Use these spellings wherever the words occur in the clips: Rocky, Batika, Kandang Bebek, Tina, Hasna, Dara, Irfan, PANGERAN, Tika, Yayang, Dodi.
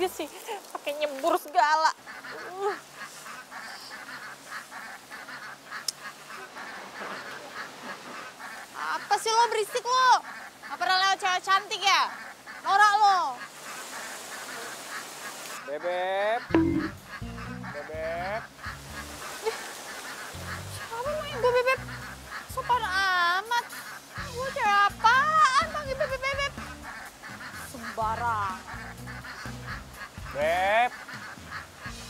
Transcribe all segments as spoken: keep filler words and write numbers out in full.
aja sih, pakai nyebur segala. Uh. Apa sih lo berisik lo? Gak pernah lewat cewek cantik ya? Norak lo. Bebep. Bebep. Apa mau gue bebep? Sopan amat. Gue cewek apaan panggil bebep-bebep? Sembarang. Beb.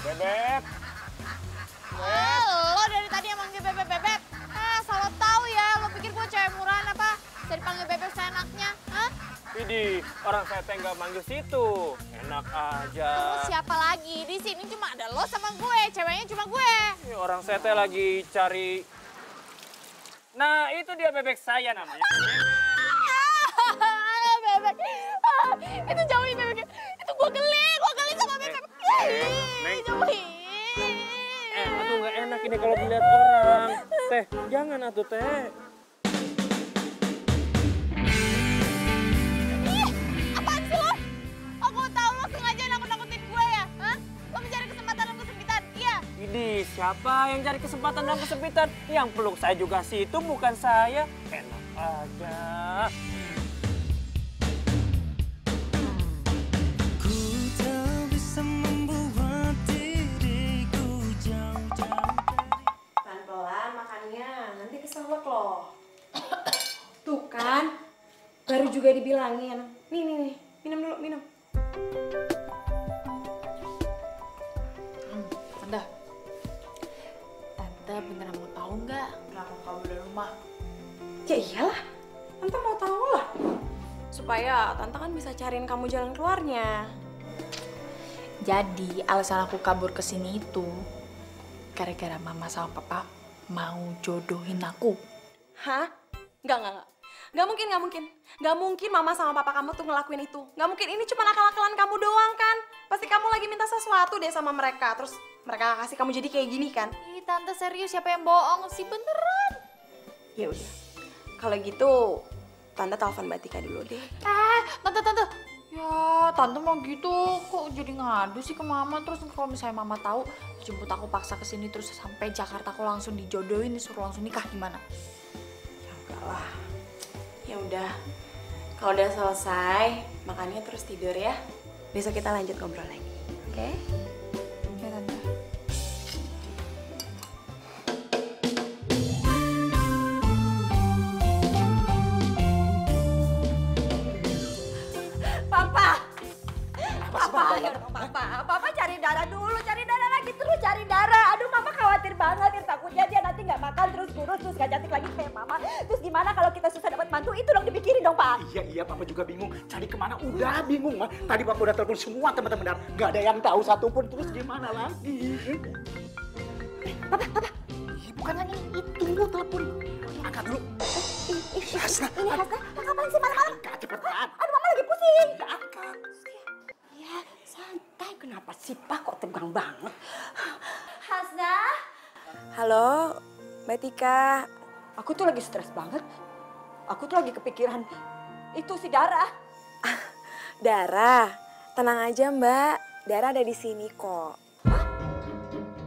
Bebep. Beb. Oh, lo dari tadi yang manggil bebep-bebep. Ah, salah tahu ya. Lo pikir gue cewek murahan apa? Bisa dipanggil bebep seenaknya, hah? Widih, orang saya nggak manggil situ. Enak aja. Terus siapa lagi? Di sini cuma ada lo sama gue. Ceweknya cuma gue. Ya, orang saya lagi cari... Nah, itu dia bebek saya namanya. Bebek. Itu jauhin bebek. Itu gue geli. Gue geli sama bebek. Neng. Eh, aduh nggak enak ini kalau melihat orang. Teh, jangan atuh teh. Di siapa yang cari kesempatan dalam kesempitan? Yang peluk saya juga sih, itu bukan saya. Enak aja. Ku tak bisa membuat diriku jauh-jauh. Pelan-pelan makannya, nanti keselak loh. Tuh kan, baru juga dibilangin. Nih, nih, nih. Minum dulu, minum. Beneran mau tahu nggak kenapa kamu di rumah? Ya iyalah, Tante mau tahu lah. Supaya Tante kan bisa cariin kamu jalan keluarnya. Jadi alasan aku kabur ke sini itu gara-gara Mama sama Papa mau jodohin aku. Hah? Nggak, nggak, nggak. Nggak mungkin, nggak mungkin. Nggak mungkin Mama sama Papa kamu tuh ngelakuin itu. Nggak mungkin, ini cuma akal-akalan kamu doang kan? Pasti kamu lagi minta sesuatu deh sama mereka, terus mereka kasih kamu jadi kayak gini kan? Ih, Tante serius, siapa yang bohong sih? Beneran. Ya udah. Kalau gitu, Tante telepon Batika dulu deh. Eh, Tante, Tante. Ya, Tante mau gitu. Kok jadi ngadu sih ke Mama? Terus kalau misalnya Mama tahu jemput aku paksa ke sini terus sampai Jakarta aku langsung dijodohin, disuruh langsung nikah gimana? Ya enggak lah. Ya udah. Kalau udah selesai, makannya terus tidur ya. Besok kita lanjut ngobrol lagi. Oke? Okay? Papa, Papa cari Dara dulu, cari Dara lagi, terus cari Dara. Aduh, Mama khawatir banget, takutnya dia nanti nggak makan, terus kurus, terus nggak cantik lagi kayak Mama. Terus gimana kalau kita susah dapat mantu, itu dong dipikirin dong, Pak. Iya, iya, Papa juga bingung, cari kemana, udah bingung, Ma. Tadi Papa udah telepon semua teman-teman Dara, nggak ada yang tahu satupun, terus gimana lagi? Papa, Papa. Bukan lagi, itu lo telepon. Angkat dulu. Ini Hasna. Ini Hasna, kapan sih malam-malam? Cepetan. Aduh, Mama lagi pusing. Angkat. Ya, santai. Kenapa sih, Pak? Kok tegang banget? Hasna? Halo, Batika. Aku tuh lagi stres banget. Aku tuh lagi kepikiran. Itu si Dara. Dara, tenang aja, Mbak. Dara ada di sini kok. Hah?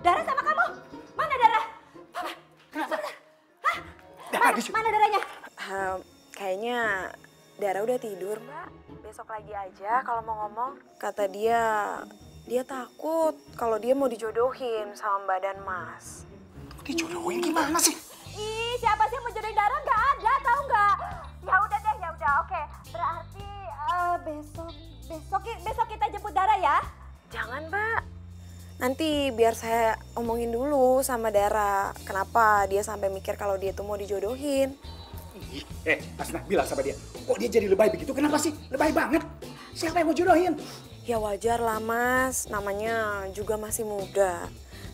Dara sama kamu? Mana Dara? Papa, kenapa? Hah? Dara mana, mana Daranya? Uh, kayaknya Dara udah tidur, Mbak. Besok lagi aja kalau mau ngomong. Kata dia, dia takut kalau dia mau dijodohin sama Mbak dan Mas. Dijodohin gimana sih? Ih, siapa sih mau jodohin Dara? Nggak ada, tahu nggak? Ya udah deh, ya udah, oke. Berarti uh, besok, besok, besok kita jemput Dara ya? Jangan, Mbak. Nanti biar saya omongin dulu sama Dara. Kenapa dia sampai mikir kalau dia tuh mau dijodohin? Eh, Hasna, bilang sama dia, kok dia jadi lebay begitu? Kenapa sih? Lebay banget. Siapa yang mau jodohin? Ya wajar lah, Mas. Namanya juga masih muda.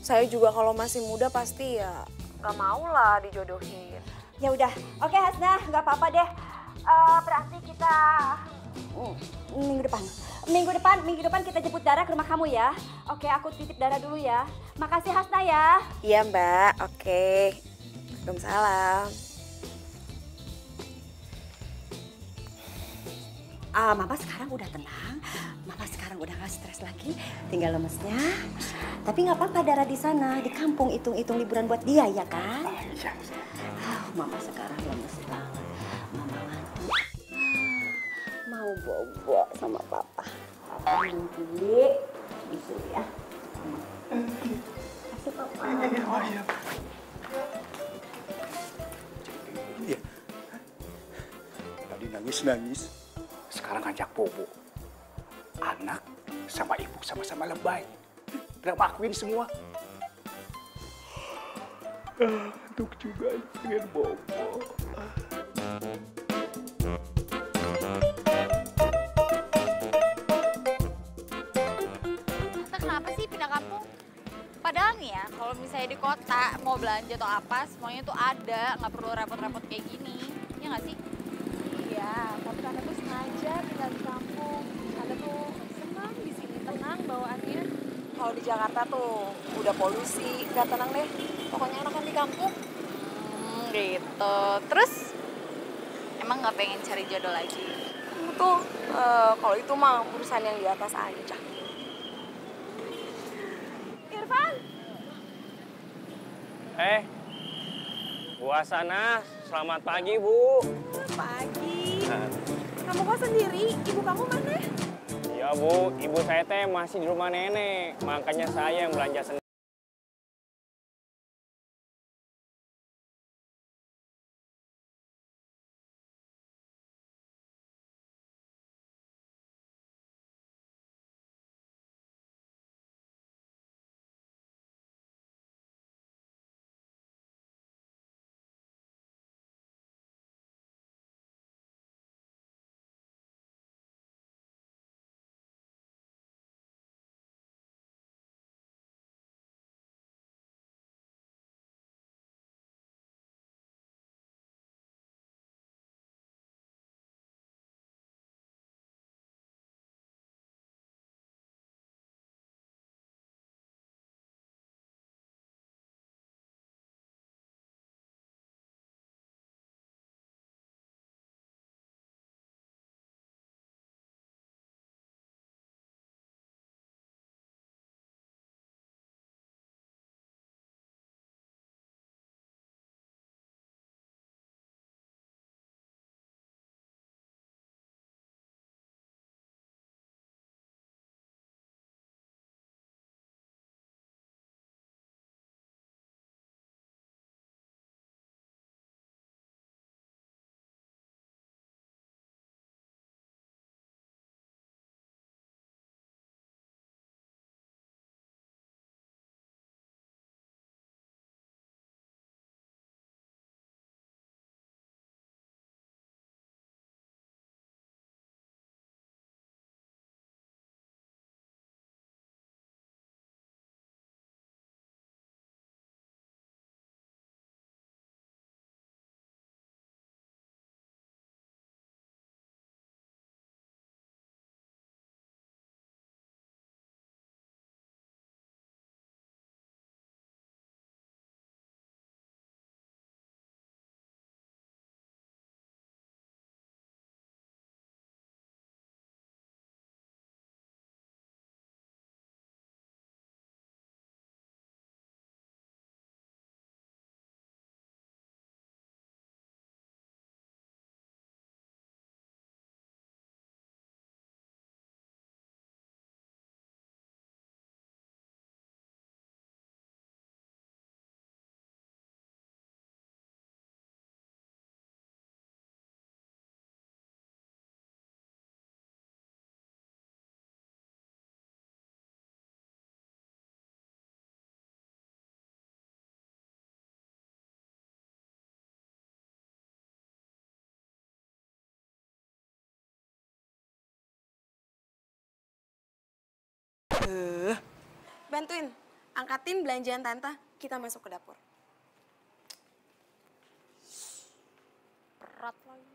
Saya juga kalau masih muda pasti ya gak mau lah dijodohin. Ya udah, oke Hasna, gak apa-apa deh. Uh, berarti kita uh, minggu depan. Minggu depan, minggu depan kita jemput Dara ke rumah kamu ya. Oke, aku titip Dara dulu ya. Makasih Hasna ya. Iya, Mbak. Oke. Waalaikumsalam. uh, Mama sekarang udah tenang. Mama sekarang udah gak stres lagi. Tinggal lemesnya. Tapi gak apa-apa Dara di sana. Di kampung hitung-hitung liburan buat dia, ya kan? Oh, iya. Oh, Mama sekarang lemes banget. Mama ngantuk. Mau bobo sama Papa. Papa nanti di sini ya. Kasih Papa. Oh, iya. Nangis-nangis, sekarang ngajak bobo. Anak sama ibu sama-sama lebay. Drama queen semua. Ah, untuk juga pengen bobo. Ah. Kenapa sih pindah kampung? Padahal nih ya, kalau misalnya di kota mau belanja atau apa, semuanya tuh ada. Nggak perlu repot-repot kayak gini. Ya nggak sih? Ya, tapi Tante tuh sengaja tinggal di kampung. Tante tuh senang di sini, tenang bawaannya. Kalau di Jakarta tuh udah polusi, nggak tenang deh. Pokoknya enakan di kampung. Hmm, gitu. Terus, emang nggak pengen cari jodoh lagi? Kamu tuh, uh, kalau itu mah urusan yang di atas aja. Irfan! Eh, Bu Hasna, selamat pagi, Bu. Selamat pagi. Kamu kok sendiri? Ibu kamu mana? Ya Bu, ibu saya teh masih di rumah nenek, makanya saya yang belanja sendiri. Uh. Bantuin, angkatin belanjaan Tante, kita masuk ke dapur. Berat lagi.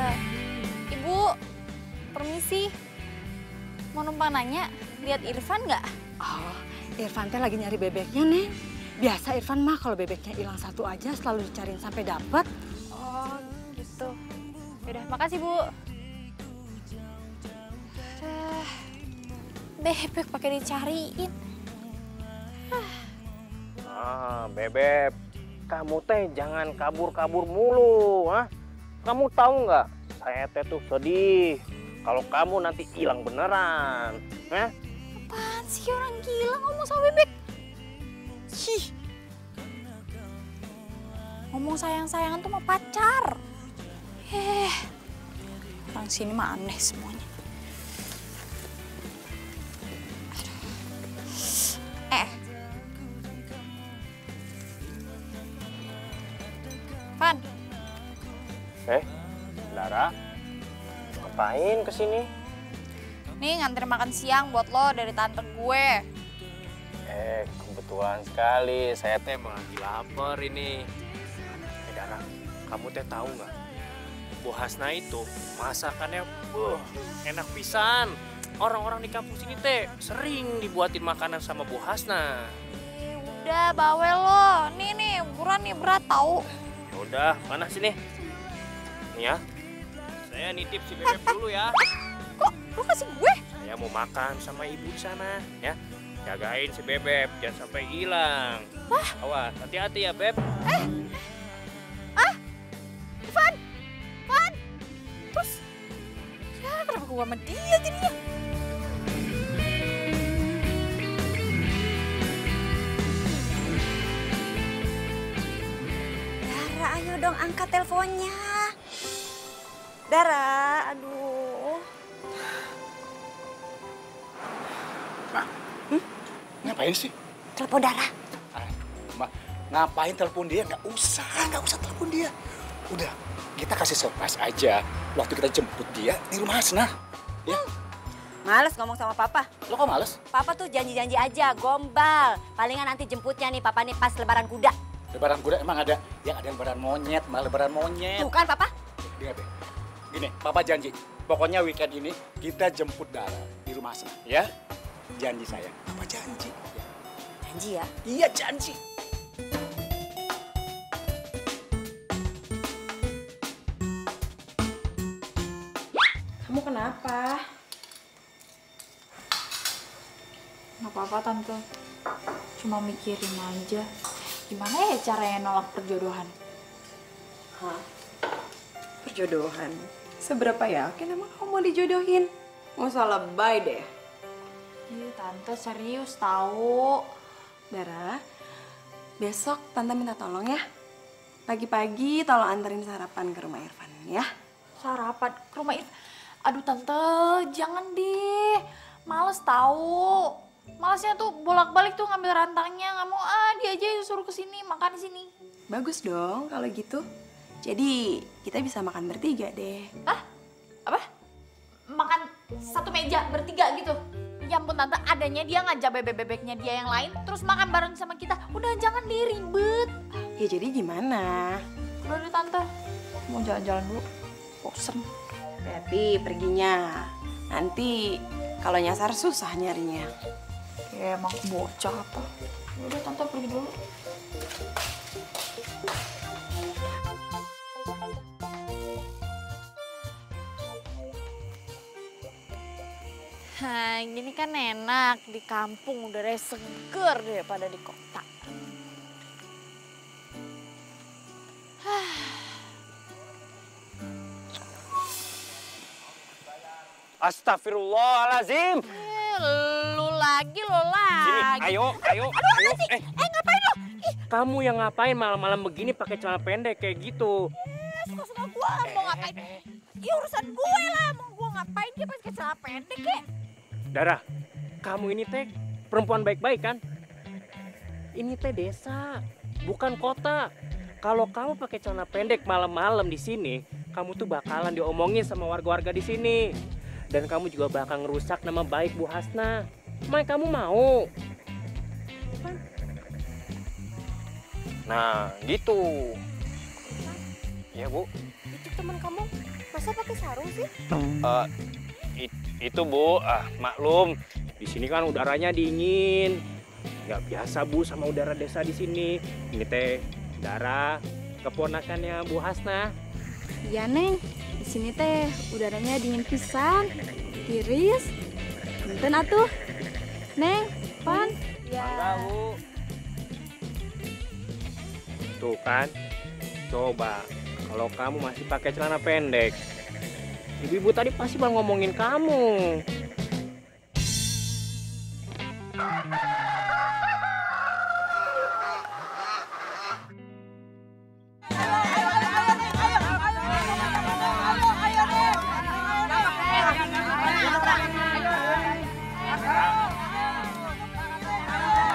Uh, Ibu, permisi. Mau numpang nanya, lihat Irfan nggak? Oh, Irfan teh lagi nyari bebeknya, Neng. Biasa Irfan mah kalau bebeknya hilang satu aja selalu dicariin sampai dapet. Oh, gitu. Yaudah, makasih, Bu. Uh, bebek pakai dicariin. Uh. Ah, Bebek, kamu teh jangan kabur-kabur mulu, ah. Kamu tahu nggak? Saya teh tuh sedih. Kalau kamu nanti hilang beneran, eh? Apaan sih orang gila ngomong sama bebek? Cih, ngomong sayang-sayangan tuh mau pacar. Eh, orang sini mah aneh semuanya. Aduh. Eh, Pan. Eh, Dara. Ngapain kesini? Nih nganter makan siang buat lo dari tante gue. Eh, kebetulan sekali. Saya teh emang lagi lapar ini. Eh, Dara, kamu teh tahu nggak? Bu Hasna itu masakannya uh, enak pisan. Orang-orang di kampus ini teh sering dibuatin makanan sama Bu Hasna. Eh, udah, bawel lo. Nih, nih, buruan nih berat tahu. Yaudah, mana sini? Nih ya. Saya nitip si Bebek dulu ya. Kok lu kasih gue? Saya mau makan sama ibu di sana ya. Jagain si Bebek jangan sampai hilang. Wah. Awas, hati-hati ya, Beb. Eh. Ah. Irfan. Irfan. Terus. Ya, kenapa gue sama dia jadinya? Dara, ayo dong angkat teleponnya. Dara, aduh. Ma, hmm? Ngapain sih? Telepon Dara. Aduh, Ma, ngapain telepon dia? Nggak usah, nggak usah telepon dia. Udah, kita kasih surprise aja. Waktu kita jemput dia di rumah Hasna. Ya? Hmm. Males ngomong sama Papa. Lo kok males? Papa tuh janji-janji aja, gombal. Palingan nanti jemputnya nih, Papa nih pas lebaran kuda. Lebaran kuda emang ada? Ya, ada lebaran monyet, malah lebaran monyet. Bukan, Papa. Dengar deh. Gini, Papa janji, pokoknya weekend ini kita jemput Dara di rumah Hasna, ya? Janji sayang. Papa janji. Ya. Janji ya? Iya, janji. Kamu kenapa? Nggak apa-apa, Tante. Cuma mikirin aja. Gimana ya caranya nolak perjodohan? Hah? Perjodohan? Seberapa yakin emang kamu mau dijodohin? Mau salah lebay deh. Iya, Tante serius tahu. Dara, besok Tante minta tolong ya. Pagi-pagi tolong anterin sarapan ke rumah Irfan ya. Sarapan ke rumah Irfan? Aduh Tante, jangan deh. Males tahu. Malesnya tuh bolak-balik tuh ngambil rantangnya. Nggak mau, ah dia aja disuruh kesini, makan di sini. Bagus dong kalau gitu. Jadi, kita bisa makan bertiga deh. Ah? Apa? Makan satu meja bertiga gitu? Ya ampun Tante, adanya dia ngajak bebek-bebeknya dia yang lain, terus makan bareng sama kita. Udah, jangan diribet. Ya jadi gimana? Udah deh Tante, mau jalan-jalan dulu. Bosen. Berarti perginya. Nanti kalau nyasar susah nyarinya. Ya emang bocah apa. Udah Tante, pergi dulu. Nah, gini kan enak di kampung, udaranya seger daripada di kota. Astagfirullahalazim. Eh, lu lagi lo lagi. Sini, ayo, ayo, aduh, ayo. Aduh, eh. eh, ngapain lo? Ih. Kamu yang ngapain malam-malam begini pakai celana pendek kayak gitu? Eh, suka-suka gua mau ngapain? Ih, urusan gue lah, mau gua ngapain dia pakai celana pendek ya? Dara, kamu ini teh perempuan baik-baik kan? Ini teh desa, bukan kota. Kalau kamu pakai celana pendek malam-malam di sini, kamu tuh bakalan diomongin sama warga-warga di sini. Dan kamu juga bakal ngerusak nama baik Bu Hasna. Mai kamu mau? Bukan? Nah, gitu. Iya, Bu. Itu teman kamu, masa pakai sarung sih? Uh, itu. Itu Bu, ah, maklum di sini kan udaranya dingin. Nggak biasa Bu sama udara desa di sini. Ini teh Dara, keponakannya Bu Hasna. Iya Neng, di sini teh udaranya dingin pisan, tiris. Punten atuh. Neng, Pan. Ya. Tahu. Tuh kan, coba kalau kamu masih pakai celana pendek, ibu-ibu tadi pasti bang ngomongin kamu.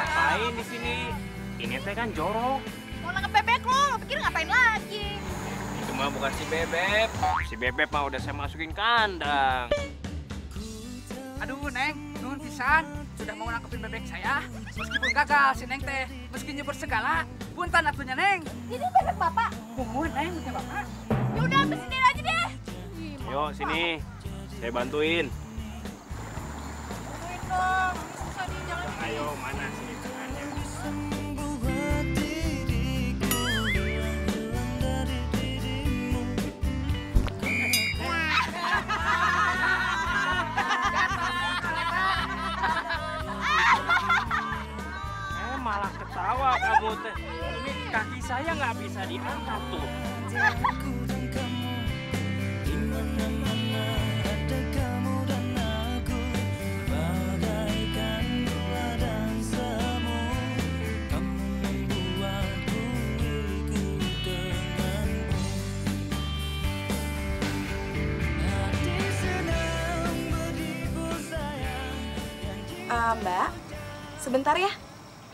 Ngapain di sini? Ini saya kan jorok. Mau nangkep bebek lo, lo pikir ngapain lagi? Itu mah bukan si bebek. Si bebek mah udah saya masukin kandang. Aduh Neng, nun pisan, sudah mau nangkepin bebek saya. Meskipun gagal si Neng teh, meski nyebur segala, punten atunya Neng. Ini bebek bapak. Punten Neng, bebek bapak. Ya udah, bersini aja deh. Yuk sini, saya bantuin. Bantuin dong, susah nih, jangan dikit. Ayo, mana sini tangannya? Malah ketawa kamu teh. Ini kaki saya nggak bisa diangkat tuh. Uh, Mbak, sebentar ya.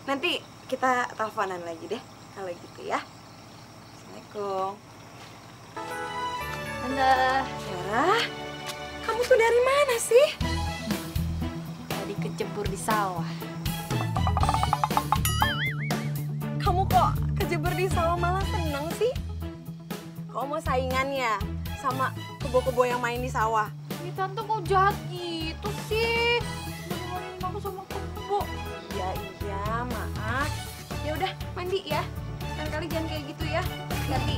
Nanti kita teleponan lagi deh, kalau gitu ya. Assalamualaikum. Tante. Dara, kamu tuh dari mana sih? Tadi kejebur di sawah. Kamu kok kejebur di sawah malah seneng sih? Kok mau saingannya sama kebo-kebo yang main di sawah? Ini Tante kok jahat gitu sih? Dengerin kamu sama kebo. Iya, iya. Maaf, ya udah mandi ya. Lain kali jangan kayak gitu ya. Ganti.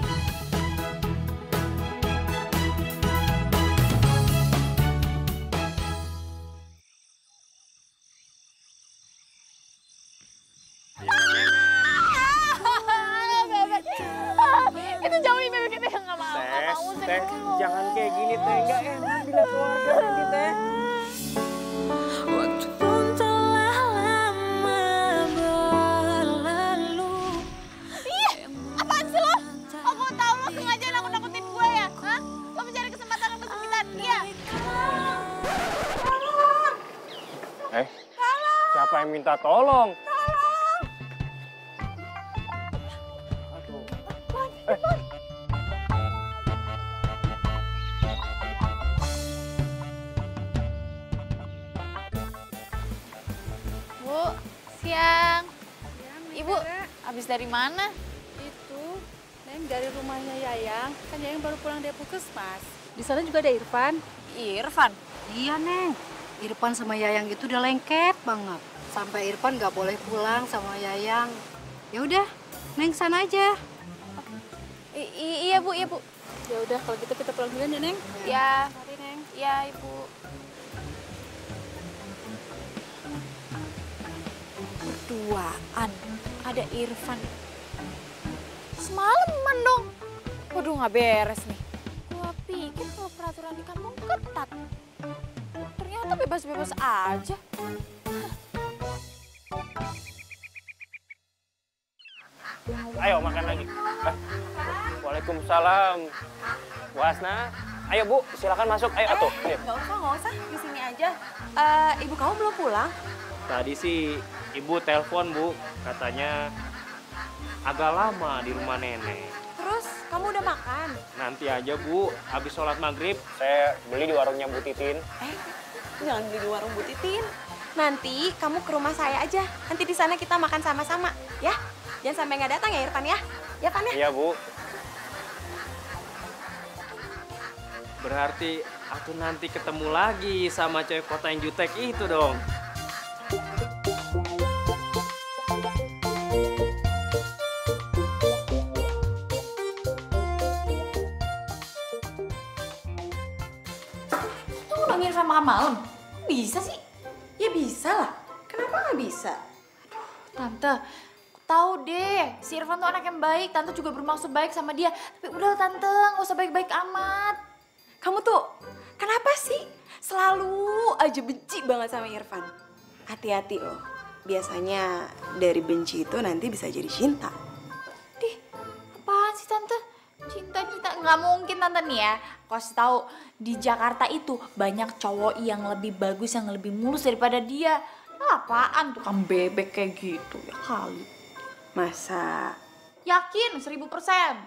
Itu jauhin bebek itu yang nggak mau. Teh, teh, jangan kayak gini teh. Nggak enak dilihat keluarga nanti teh. Siapa yang minta tolong? Tolong! Aduh. Teman, eh. Teman. Bu, siang. Ya, Ibu, habis dari mana? Itu, Neng dari rumahnya Yayang. Kan Yayang baru pulang dari puskesmas. Di sana juga ada Irfan. Irfan? Iya, Neng. Irfan sama Yayang itu udah lengket banget. Sampai Irfan nggak boleh pulang sama Yayang. Ya udah, Neng sana aja. I iya Bu, iya Bu. Ya udah kalau gitu kita pulang duluan ya Neng. Ya. Mari Neng. Ya Ibu. Berduaan, ada Irfan. Semaleman dong. Waduh nggak beres nih. Gua pikir kalau peraturan di kampung ketat. Ternyata bebas-bebas aja. Ayo makan lagi. Eh. Waalaikumsalam. Bu Hasna, ayo Bu, silakan masuk. Ayo eh, atuh. Nggak usah, nggak usah. Di sini aja. Uh, ibu kamu belum pulang? Tadi sih Ibu telepon Bu, katanya agak lama di rumah nenek. Terus kamu udah makan? Nanti aja Bu, habis sholat maghrib saya beli di warungnya Bu Titin. Eh, jangan beli di warung Bu Titin. Nanti kamu ke rumah saya aja. Nanti di sana kita makan sama-sama, ya. Jangan sampai nggak datang ya, Irfan ya. Ya, Pan ya. Iya, Bu. Berarti Aku nanti ketemu lagi sama cewek kota yang jutek itu dong. Itu lo ngirim makan malam? Bisa sih? Ya bisa lah. Kenapa nggak bisa? Aduh, Tante. Tahu deh, si Irfan tuh anak yang baik, Tante juga bermaksud baik sama dia. Tapi udah Tante, nggak usah baik-baik amat. Kamu tuh, kenapa sih selalu aja benci banget sama Irfan? Hati-hati loh, biasanya dari benci itu nanti bisa jadi cinta. Dih, apaan sih Tante? Cinta-cinta, nggak mungkin Tante nih ya. Aku kasih tahu, di Jakarta itu banyak cowok yang lebih bagus, yang lebih mulus daripada dia. Nah, apaan tukang bebek kayak gitu ya kali? Masa? Yakin, seribu persen.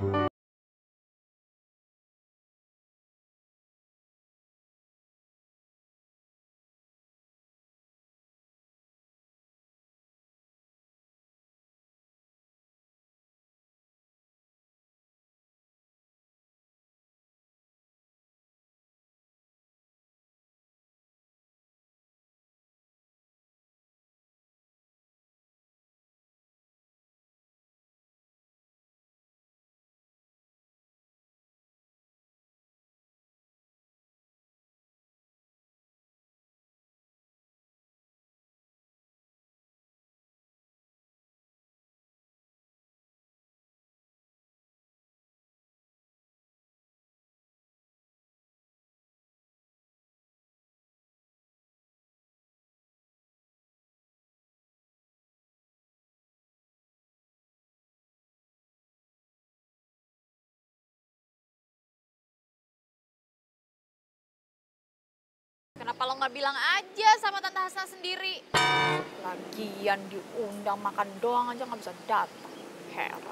Kenapa lo nggak bilang aja sama Tante Hasna sendiri? Lagian diundang makan doang aja nggak bisa datang. Heran.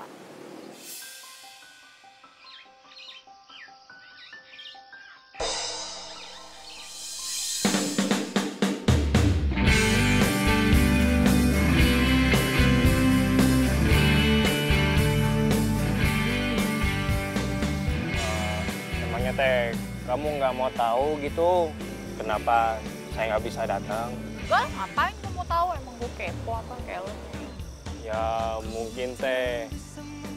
Emangnya Teh, kamu nggak mau tahu gitu? Kenapa saya nggak bisa datang? Lah, ngapain kamu tahu? Emang gue kepo apa kayak lo? Ya mungkin Teh,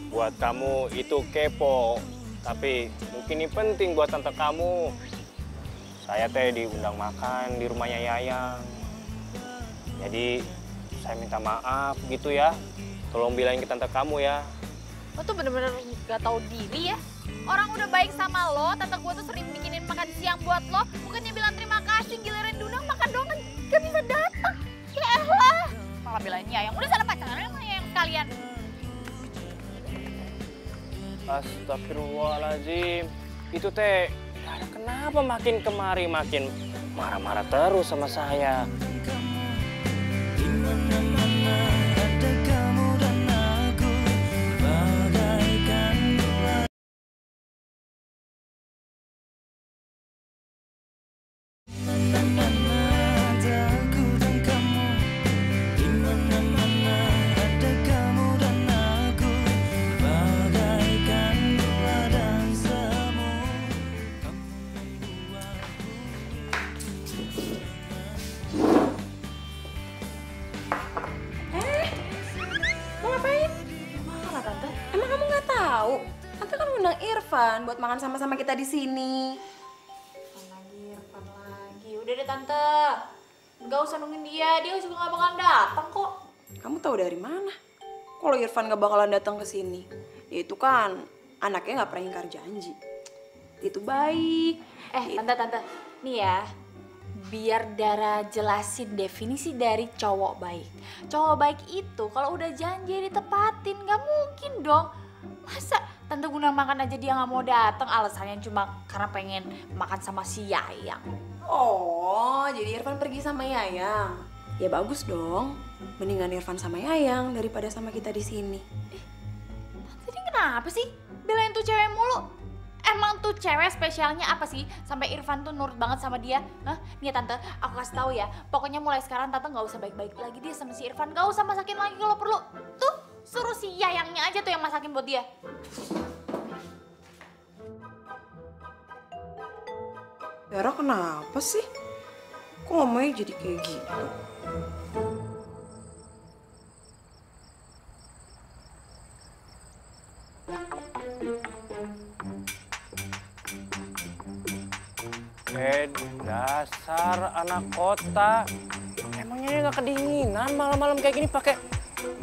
buat kamu itu kepo. Tapi mungkin ini penting buat tante kamu. Saya Teh diundang makan di rumahnya Yayang. Jadi saya minta maaf gitu ya. Tolong bilangin ke tante kamu ya. Lo tuh bener-bener gak tahu diri ya? Orang udah baik sama lo, tante gue tuh sering bikinin makan siang buat lo. Bukannya bilang terima kasih, giliran diundang makan doang gak bisa datang. Ya elah. Malah bilangin Yayang, udah salah pacaran sama Yayang sekalian. Astagfirullahaladzim. Itu Teh, kenapa makin kemari makin marah-marah terus sama saya? Buat makan sama-sama kita di sini. Irfan lagi, Irfan lagi. Udah deh Tante, nggak usah nungguin dia, dia juga nggak bakalan datang kok. Kamu tahu dari mana? Kalau Irfan nggak bakalan datang ke sini, dia itu kan anaknya nggak pernah ingkar janji. Itu baik. Eh It... Tante, Tante, nih ya, biar Dara jelasin definisi dari cowok baik. Cowok baik itu kalau udah janji ditepatin, nggak mungkin dong. Masa Tante guna makan aja dia nggak mau datang, alasannya cuma karena pengen makan sama si Yayang. Oh, jadi Irfan pergi sama Yayang. Ya bagus dong. Mendingan Irfan sama Yayang daripada sama kita di sini. Eh, Tante ini kenapa sih belain tuh cewek mulu? Emang tuh cewek spesialnya apa sih sampai Irfan tuh nurut banget sama dia? Hah? Nih ya Tante, aku kasih tahu ya. Pokoknya mulai sekarang Tante nggak usah baik-baik lagi dia sama si Irfan. Nggak usah masakin lagi kalau perlu. Tuh. Suruh si Yayangnya aja tuh yang masakin buat dia. Dara kenapa sih? Kok ngomongnya jadi kayak gitu? Eh, dasar anak kota. Emangnya nggak kedinginan malam-malam kayak gini pakai?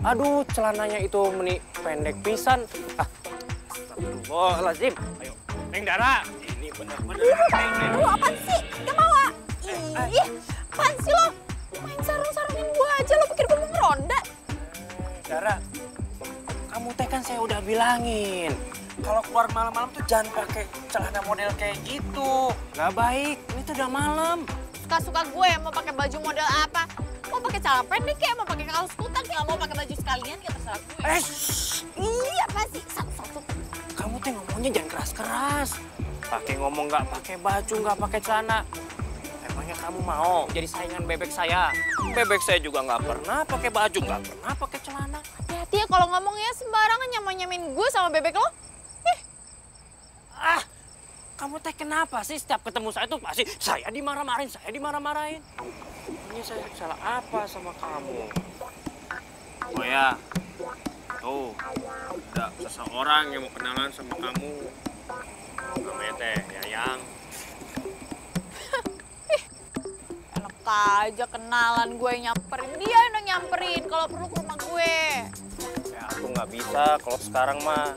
Aduh, celananya itu meni pendek pisan. Ah, astagfirullahaladzim. Ayo, Neng Dara. Ini benar-benar. Aduh, apaan sih? Gak mau ah? Ih, apaan sih lo? Main sarung-sarungin gua aja, lo pikir gua mau ngeronda? Dara, kamu teh kan saya udah bilangin. Kalau keluar malam-malam tuh jangan pakai celana model kayak gitu. Nggak baik, ini tuh udah malam. Suka-suka gue mau pakai baju model apa. Mau pakai celana pendek kayak, mau pakai kaos kutang kayak, mau pakai baju sekalian kayak terserah gue. Eh, iya apa sih? Satu-satu. Kamu tuh ngomongnya jangan keras-keras. Pakai ngomong nggak pakai baju, nggak pakai celana. Emangnya kamu mau jadi saingan bebek saya? Bebek saya juga nggak pernah pakai baju, nggak pernah pakai celana. Hati-hati ya kalau ngomongnya sembarangan nyamain-nyamain gue sama bebek lo. Ah, kamu teh kenapa sih setiap ketemu saya tuh pasti saya dimarah-marahin, saya dimarah-marahin. Ini saya salah apa sama kamu? Oh ya, tuh ada seseorang yang mau kenalan sama kamu. Namanya teh Yayang. Enak aja kenalan gue nyamperin, dia yang nyamperin kalau perlu ke rumah gue. Ya aku nggak bisa kalau sekarang mah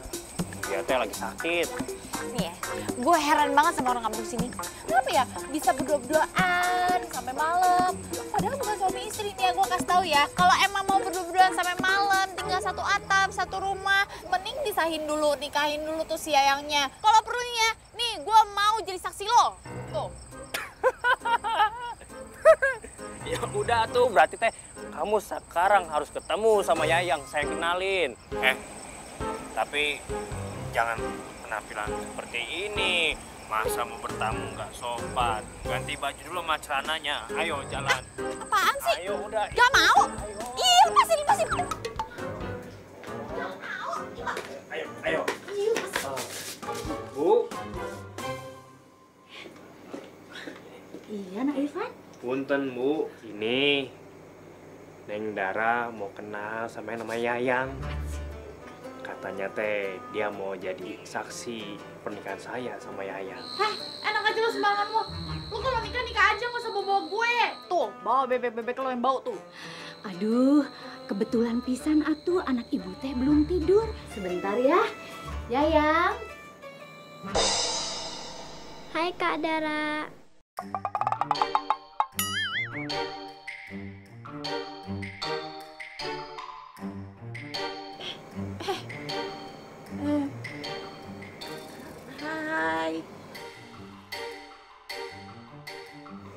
dia teh lagi sakit. Nih ya, gue heran banget sama orang kampung sini. Kenapa ya bisa berdua-duaan sampai malam? Padahal bukan suami istri nih ya, gue kasih tahu ya. Kalau emang mau berdua-duaan sampai malam, tinggal satu atap, satu rumah, mending disahin dulu, nikahin dulu tuh si Yayangnya. Kalau perlunya, nih gue mau jadi saksi lo. Tuh. Ya udah tuh, berarti teh kamu sekarang harus ketemu sama Yayang. Saya kenalin. Eh, tapi jangan penampilan seperti ini, masa mau bertamu nggak sopan. Ganti baju dulu sama celananya, ayo jalan. Ah, apaan sih? Ayo udah. Gak mau? Iya, lepasin, lepasin. Gak mau, lepasin. Ayo, ayo. Iya, lepasin. Bu. Iya, nak Irfan? Punten, Bu. Ini Neng Dara mau kenal sama yang namanya Yayang. Katanya teh dia mau jadi saksi pernikahan saya sama Yayang. Hah? Enak aja lo sembarangan lo. Lo kalau nikah nikah aja nggak usah bawa gue. Tuh, bawa bebek-bebek lo yang bau tuh. Aduh, kebetulan pisan atuh anak ibu teh belum tidur. Sebentar ya, Yayang. Hai Kak Dara.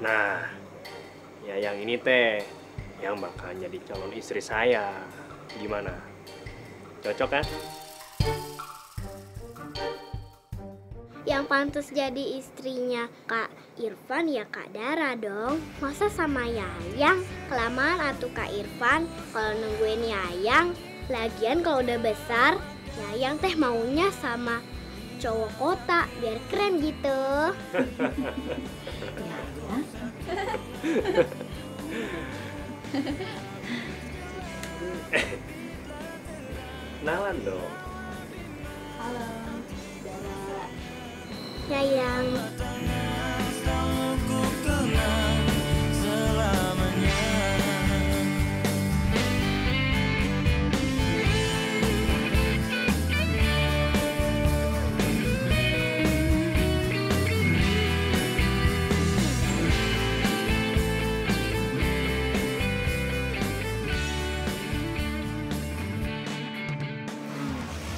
Nah, Yayang ini teh yang bakal jadi calon istri saya. Gimana? Cocok kan? Yang pantas jadi istrinya Kak Irfan ya Kak Dara dong. Masa sama Yayang kelamaan atuh Kak Irfan kalau nungguin Yayang. Lagian kalau udah besar, Yayang teh maunya sama cowok kota biar keren gitu. Ya. Kenalan dong. Halo, Dara. Yayang.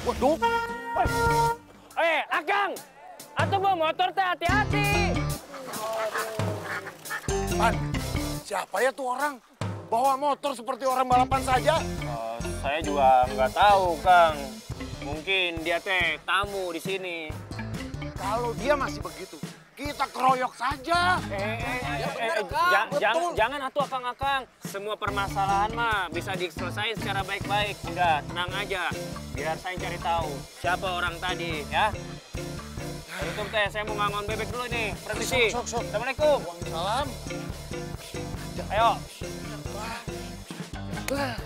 Waduh, eh, Akang, atau bawa motor teh hati-hati. Man, siapa ya tuh orang bawa motor seperti orang balapan saja? Uh, saya juga nggak tahu, Kang. Mungkin dia teh tamu di sini. Kalau dia masih begitu, kita keroyok saja. Eh, eh, ya bener, eh, Kang, betul. Jangan atuh Akang-Akang. Semua permasalahan mah bisa diselesaikan secara baik-baik. Enggak, tenang aja. Biar saya cari tahu siapa orang tadi, ya. Assalamualaikum teh, saya mau ngangon bebek dulu nih. Permisi. Sok, sok, sok. Assalamualaikum. Waalaikumsalam. Ayo. Wah.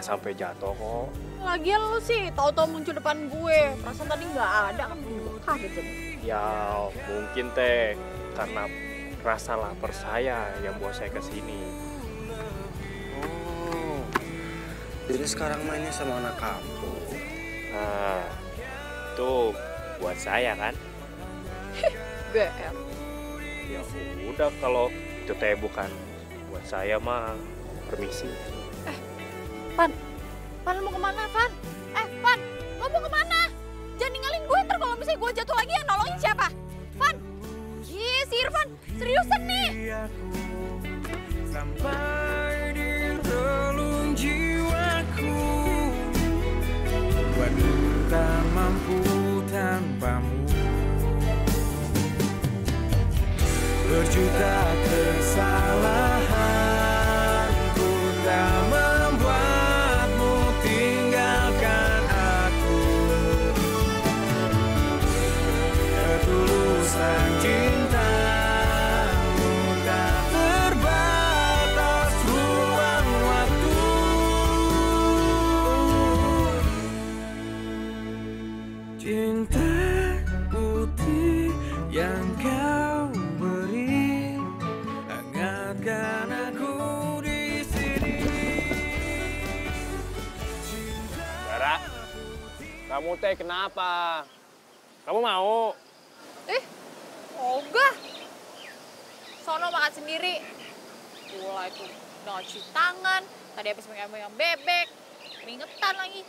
Sampai jatuh kok. Lagian lu sih tahu-tahu muncul depan gue. Perasaan tadi nggak ada kan buka gitu. Ya mungkin teh karena rasa lapar saya yang buat saya kesini. Oh, jadi sekarang mainnya sama anak kampung. Nah, tuh buat saya kan. G R. Ya udah kalau itu teh bukan buat saya mah permisi. Pan, Pan lu mau kemana, Pan? Eh, Pan, lu mau kemana? Jangan ninggalin gue, ntar kalau misalnya gue jatuh lagi yang nolongin siapa? Pan, ih, si Irfan, seriusan nih. Sampai di relung jiwaku, waduh tak mampu tanpamu. Berjuta kesalahan, ku tak membuat sang cintamu tak terbatas ruang waktu. Cinta putih yang kau beri hangatkan aku di sini. Dara, kamu teh kenapa? Kamu mau? Eh? Ogah, sono makan sendiri. Gula itu udah gak cuci tangan, tadi habis megang-megang bebek, keringetan lagi.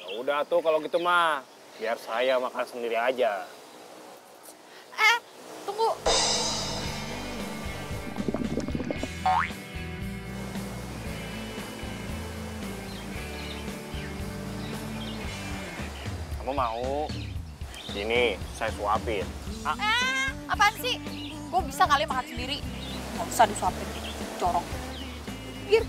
Ya udah tuh kalau gitu mah, biar saya makan sendiri aja. Eh, tunggu. Kamu mau? Ini saya suapin. Ah. Eh, apaan sih? Gue bisa kali makan sendiri. Gak usah disuapin, corok. Biar.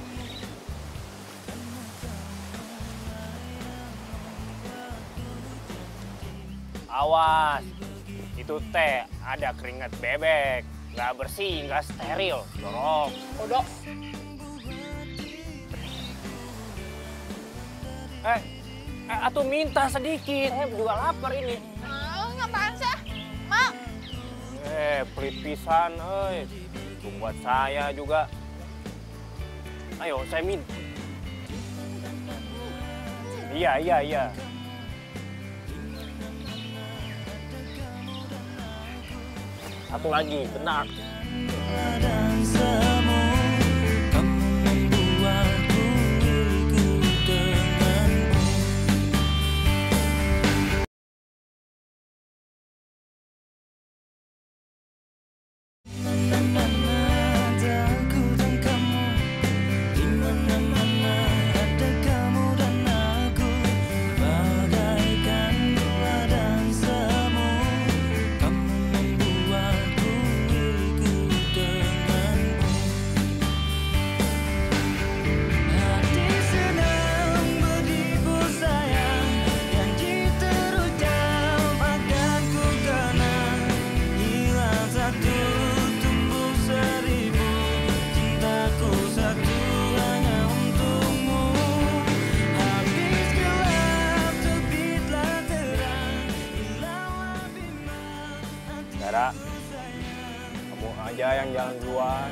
Awas, itu teh ada keringat bebek. Gak bersih, gak steril. Corok. Kodok. Eh, eh atuh minta sedikit. Saya juga lapar ini. Apaan sih? Mak? Eh, pelit pisan, hei. Itu buat saya juga. Ayo, saya minum. Iya, iya, iya. Satu lagi, benar. Yayang jalan keluar.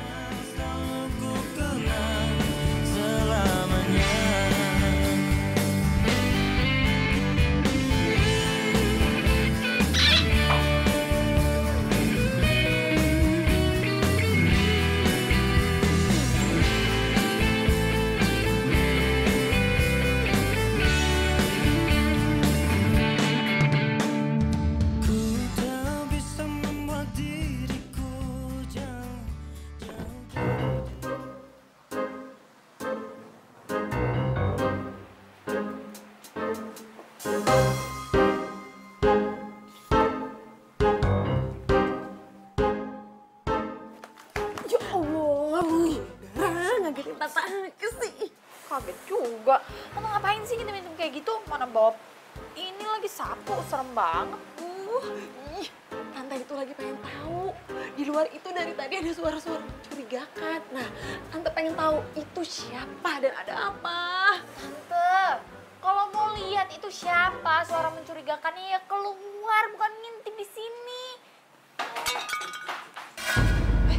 Kaget juga, kamu ngapain sih nginep-nginep kayak gitu? Mana bawa ini lagi sapu, serem banget. Uh, ih, Tante itu lagi pengen tahu. Di luar itu dari tadi ada suara-suara mencurigakan. Nah, Tante pengen tahu itu siapa dan ada apa. Tante, kalau mau lihat itu siapa suara mencurigakannya ya keluar, bukan ngintip di sini. Eh,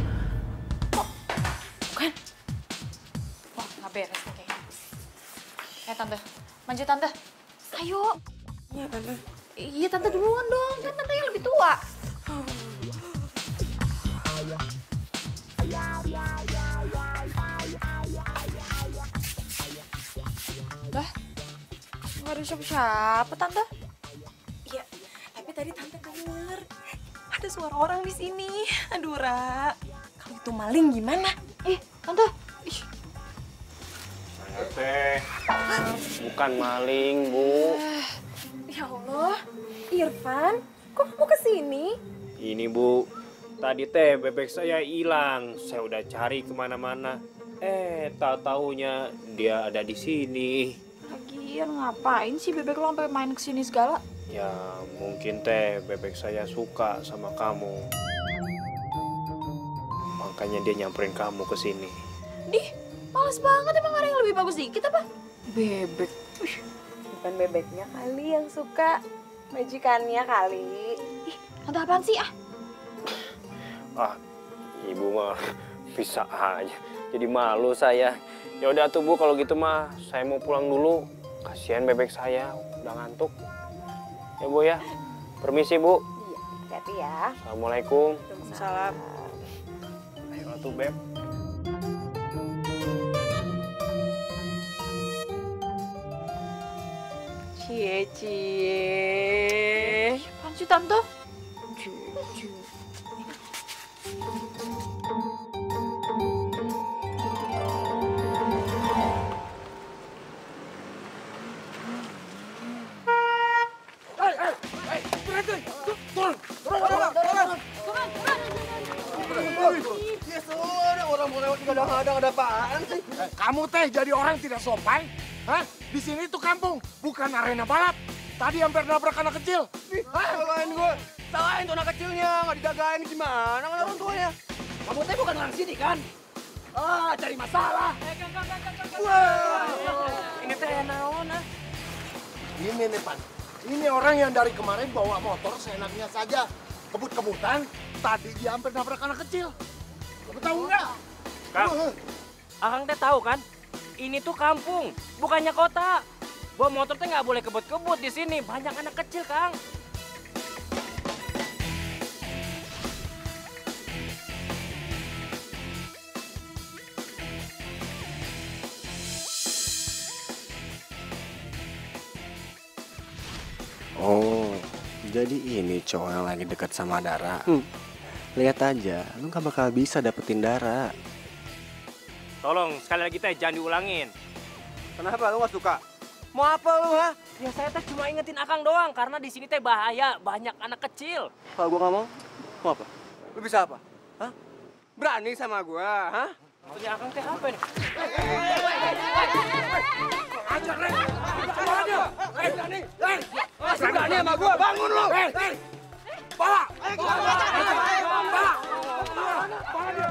kok? Bukan? Wah, nggak beres nih. Eh Tante, maju Tante. Ayo. Iya Tante. Iya Tante duluan dong, kan Tante yang lebih tua. Lah, nggak ada siapa-siapa Tante. Iya, tapi tadi Tante denger ada suara orang di sini. Aduh Ra, kalau itu maling gimana? Eh Tante. Ih. Teh, bukan maling, Bu. Ya Allah, Irfan, kok kamu kesini? Ini, Bu, tadi teh bebek saya hilang. Saya udah cari kemana-mana. Eh, tak taunya dia ada di sini. Lagian ngapain sih bebek lo sampai main kesini segala? Ya, mungkin teh bebek saya suka sama kamu. Makanya dia nyamperin kamu kesini. Dih. Males banget, emang ada yang lebih bagus dikit apa? Bebek. Wih. Bukan bebeknya kali yang suka. Majikannya kali. Ih, Tante apaan sih ah? Ah, ibu mah bisa aja. Jadi malu saya. Ya udah tuh Bu, kalau gitu mah saya mau pulang dulu. Kasihan bebek saya, udah ngantuk. Ya Bu ya, permisi Bu. Iya, hati-hati ya. Assalamualaikum. Waalaikumsalam. Ayolah tuh Beb. Cie, cie. Apaan sih, Tante? Cie, kamu teh jadi orang tidak sopan, hah? Di sini tuh kampung, bukan arena balap. Tadi hampir nabrak anak kecil. Salahin gue, salahin tuh anak kecilnya, nggak didagain gimana orang tuanya. Kamu teh bukan orang sini kan? Ah, cari masalah. Wah, ini teh naon ah? Ini nih Pan, ini orang yang dari kemarin bawa motor seenaknya saja, kebut-kebutan. Tadi dia hampir nabrak anak kecil. Kamu tahu nggak? Kang, Akang teh tahu kan? Ini tuh kampung, bukannya kota. Bawa motor teh nggak boleh kebut-kebut di sini. Banyak anak kecil, Kang. Oh, jadi ini cowok yang lagi dekat sama Dara. Hmm. Lihat aja, lu nggak bakal bisa dapetin Dara. Tolong, sekali lagi teh, jangan diulangin. Kenapa? Lu gak suka? Mau apa lu, ha? Ya saya teh cuma ingetin Akang doang, karena di sini teh bahaya, banyak anak kecil. Kalau gua gak mau, mau apa? Lu bisa apa? Hah? Berani sama gua, ha? Maksudnya Akang teh apa nih? Hei, hei, hei, hei, hei! Ajar, Ren! Coba aja! Hei, berani! Hei! Berani sama gua, bangun lu! Hei! Hei! Pala! Hei, pala! Pala! Pala dia!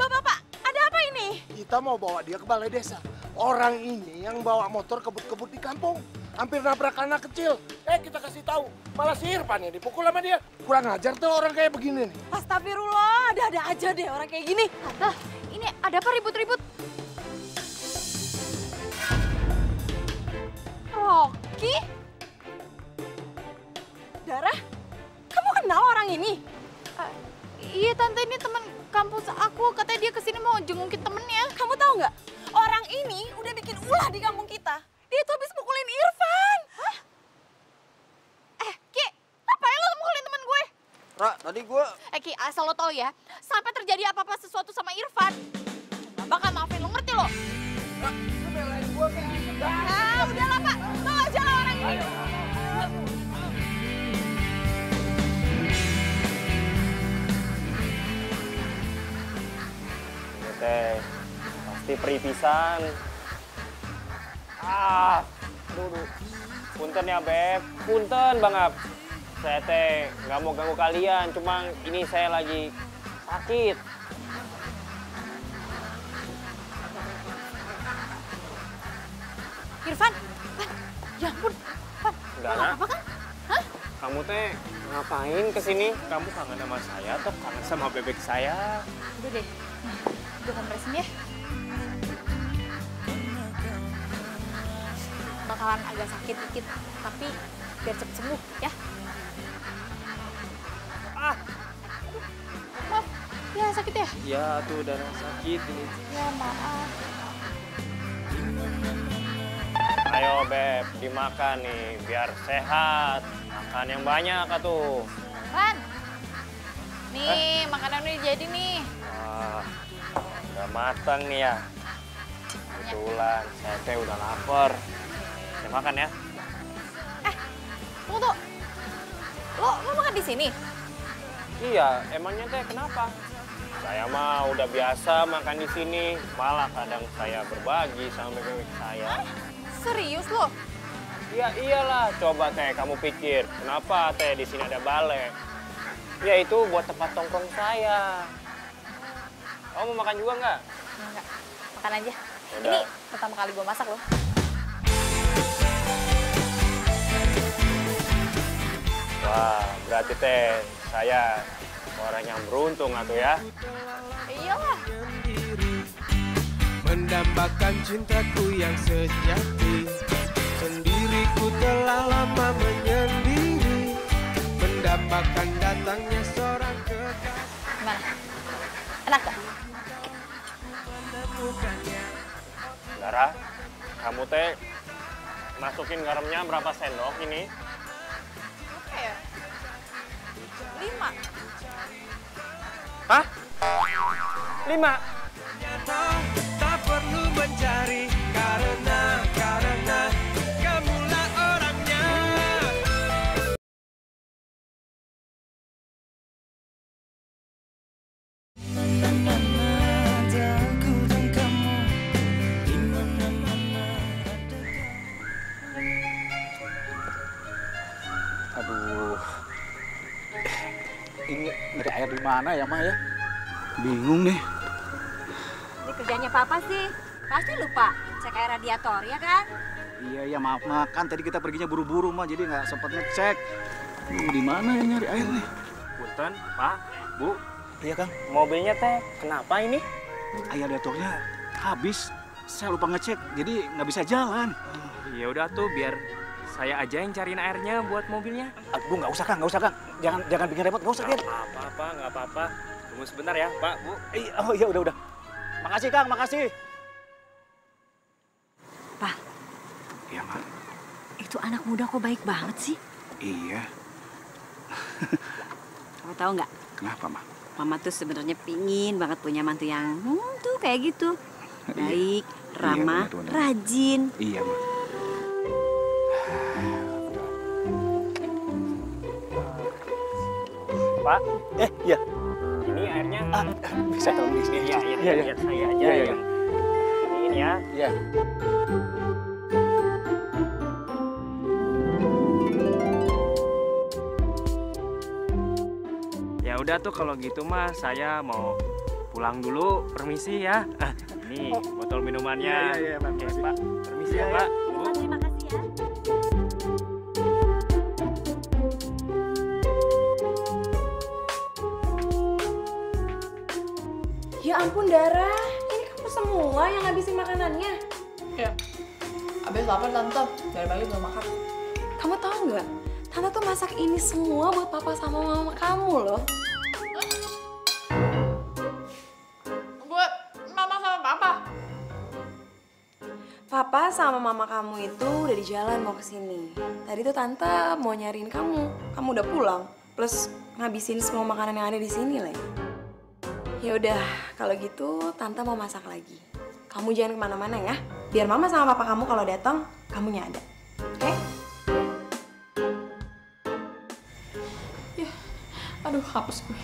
Bapak-bapak, ada apa ini? Kita mau bawa dia ke balai desa. Orang ini yang bawa motor kebut-kebut di kampung. Hampir nabrak anak kecil. Eh, kita kasih tahu. Malah si Irfan ya dipukul sama dia. Kurang ajar tuh orang kayak begini nih. Astagfirullah, ada-ada aja deh orang kayak gini. Tante, ini ada apa ribut-ribut? Rocky? Dara, kamu kenal orang ini? Uh, iya, Tante, ini teman kampus aku. Katanya dia kesini mau jengukin temennya. Kamu tahu nggak? Orang ini udah bikin ulah di kampung kita. Dia tuh habis mukulin Irfan. Hah? Eh, Ki, ngapain lo mukulin temen gue? Ra, tadi gue... Eh, Ki, asal lo tau ya, sampai terjadi apa-apa sesuatu sama Irfan, gak bakal maafin lo, ngerti lo? Ra, lo belain gue kayak... Nah, udahlah, Pak. Lo aja lah orang ini. Oke, pasti peripisan. Ah, dulu. Punten ya, Beb. Punten, Bang Ab. Saya teh nggak mau ganggu kalian, cuma ini saya lagi sakit. Irfan, Irfan, ya ampun, Irfan. Enggak apa-apa kan? Hah? Kamu teh ngapain kesini? Kamu kangen sama saya atau kangen sama bebek saya? Udah deh, gue kompresin ya. Bakalan agak sakit dikit, tapi biar cepet sembuh, ya. Ah, maaf, ya sakit ya? Ya, tuh udah sakit ini. Ya maaf. Ayo Beb, dimakan nih, biar sehat. Makan yang banyak atuh. Ran, nih eh? makanan udah jadi nih. Wah, udah matang nih ya. Kebetulan, saya teh udah lapar. Saya makan ya. Eh, tunggu. Lo, lo makan di sini? Iya, emangnya teh kenapa? Saya mah udah biasa makan di sini. Malah kadang saya berbagi sama bebek saya. Hah? Serius lo? Ya iyalah. Coba teh kamu pikir, kenapa teh di sini ada balai? Ya itu buat tempat tongkrong saya. Kamu mau makan juga nggak? Nggak, makan aja. Udah. Ini pertama kali gue masak loh. Wah, berarti teh saya orang yang beruntung atuh ya. Iyalah. Mendambakan cintaku yang sejati. Sendiriku telah lama menyendiri. Mendambakan datangnya seorang kekasih. Gimana? Enak gak? Dara, kamu teh masukin garamnya berapa sendok ini? Ya? Lima. Hah? Lima? Tak perlu mencari karena karena kamulah orangnya. Ada air di mana ya, Mak ya? Bingung nih. Ini kerjanya Papa sih. Pasti lupa cek air radiator, ya kan? Iya, iya maaf, Mak. Kan tadi kita perginya buru-buru, Mak. Jadi nggak sempat ngecek. Di mana ya nyari air nih? Punten, Pak, Bu. Iya, Kang. Mobilnya teh kenapa ini? Air radiatornya habis. Saya lupa ngecek, jadi nggak bisa jalan. Ya udah tuh, biar saya aja yang cariin airnya buat mobilnya. Bu, nggak usah, Kang. Nggak usah, Kang. Jangan jangan bikin repot. Nggak usah, Kang. Nggak apa-apa, nggak apa-apa. Tunggu sebentar ya, Pak, Bu. Eh, oh iya, udah, udah. Makasih, Kang. Makasih. Pak. Iya, Mak. Itu anak muda kok baik banget sih? Iya. Kamu tahu nggak? Kenapa, Mak? Mama tuh sebenarnya pingin banget punya mantu yang hmm, tuh kayak gitu. Baik, iya, ramah, iya, bener, bener. Rajin. Iya, Mak. Pak, eh ya. Ini airnya ah, bisa tolong di sini. Iya, iya, iya, iya. Saya aja iya, iya. yang ini ya. Iya. Ya udah tuh kalau gitu mah saya mau pulang dulu. Permisi ya. Ini botol minumannya. Iya, iya, Pak. Oke, Pak. Permisi ya, Pak. Terima kasih ya. Ya ampun, Dara. Ini kamu semua yang ngabisin makanannya. Iya. Abis lapar, Tante. Dari pagi belum makan. Kamu tahu nggak? Tante tuh masak ini semua buat papa sama mama kamu loh. Buat mama sama papa? Papa sama mama kamu itu udah di jalan mau kesini. Tadi tuh Tante mau nyariin kamu. Kamu udah pulang. Plus ngabisin semua makanan yang ada di sini lah. Ya udah, kalau gitu Tante mau masak lagi. Kamu jangan kemana-mana ya. Biar mama sama papa kamu kalau datang kamunya ada. Oke? Okay? Aduh, hapus gue.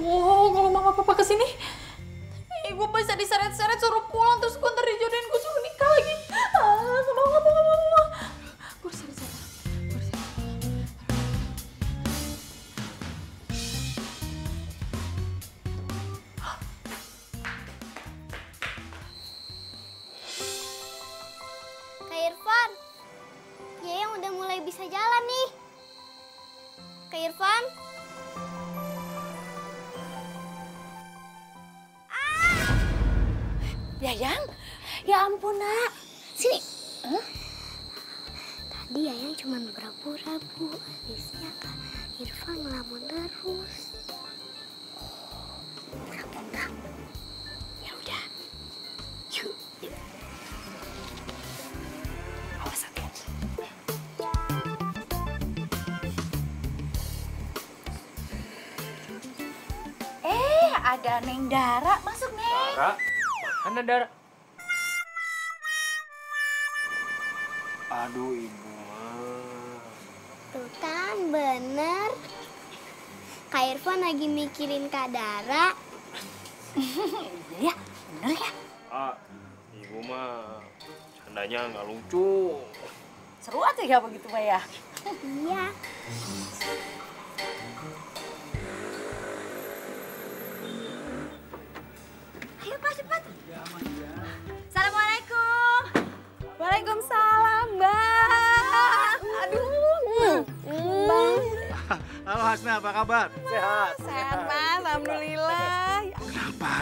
Wow, kalau mama papa kesini, eh, gue bisa diseret-seret suruh pulang, terus gue ntar dijodohin, gue suruh nikah lagi. Ah, gak mau, gak mau, gak mau, gak mau. Gue harus diseret, gue harus diseret. Kak Irfan, Yayang udah mulai bisa jalan nih. Kak Irfan? Yayang, ya ampun nak, sini. Huh? Tadi Yayang cuma berpura-pura bu, habisnya Kak Irfan ngelamun terus. Ngelamun tak? Ya udah, yuk. Awas aku. Eh, ada Neng Dara, masuk Neng. Dara? Mana Dara? Aduh ibu. Tuh kan bener. Kak Irfan lagi mikirin Kak Dara. Iya, bener ya? Ah, ibu mah candanya nggak lucu. Seru aja ya begitu mah ya? Iya. Ayo Pak, cepat. Assalamualaikum. Waalaikumsalam, Mbak. Aduh. Mbak. Halo Hasna, apa kabar? Sehat. Sehat, Mbak. Alhamdulillah. Kenapa?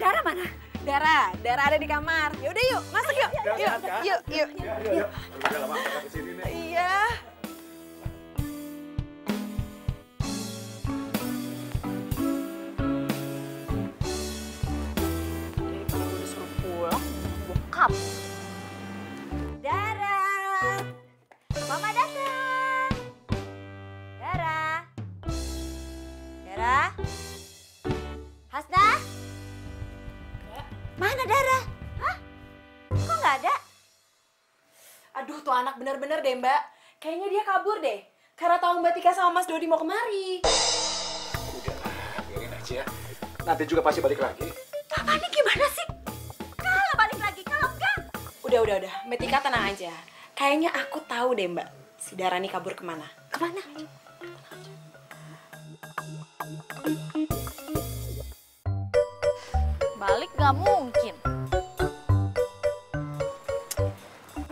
Dara mana? Dara, Dara ada di kamar. Yaudah yuk, masuk yuk. Yuk, yuk, yuk. Yuk. Iya. Dara, mama datang. Dara, Dara, Hasna, mana Dara? Hah? Kok nggak ada? Aduh, tuh anak bener-bener deh Mbak. Kayaknya dia kabur deh. Karena tahu Mbak Tika sama Mas Dodi mau kemari. Udah, biarin aja. Nanti juga pasti balik lagi. Papa ini gimana sih? Udah, udah, udah. Mbak Tika tenang aja. Kayaknya aku tahu deh, Mbak. Si Dara nih kabur kemana? Kemana? Balik gak mungkin.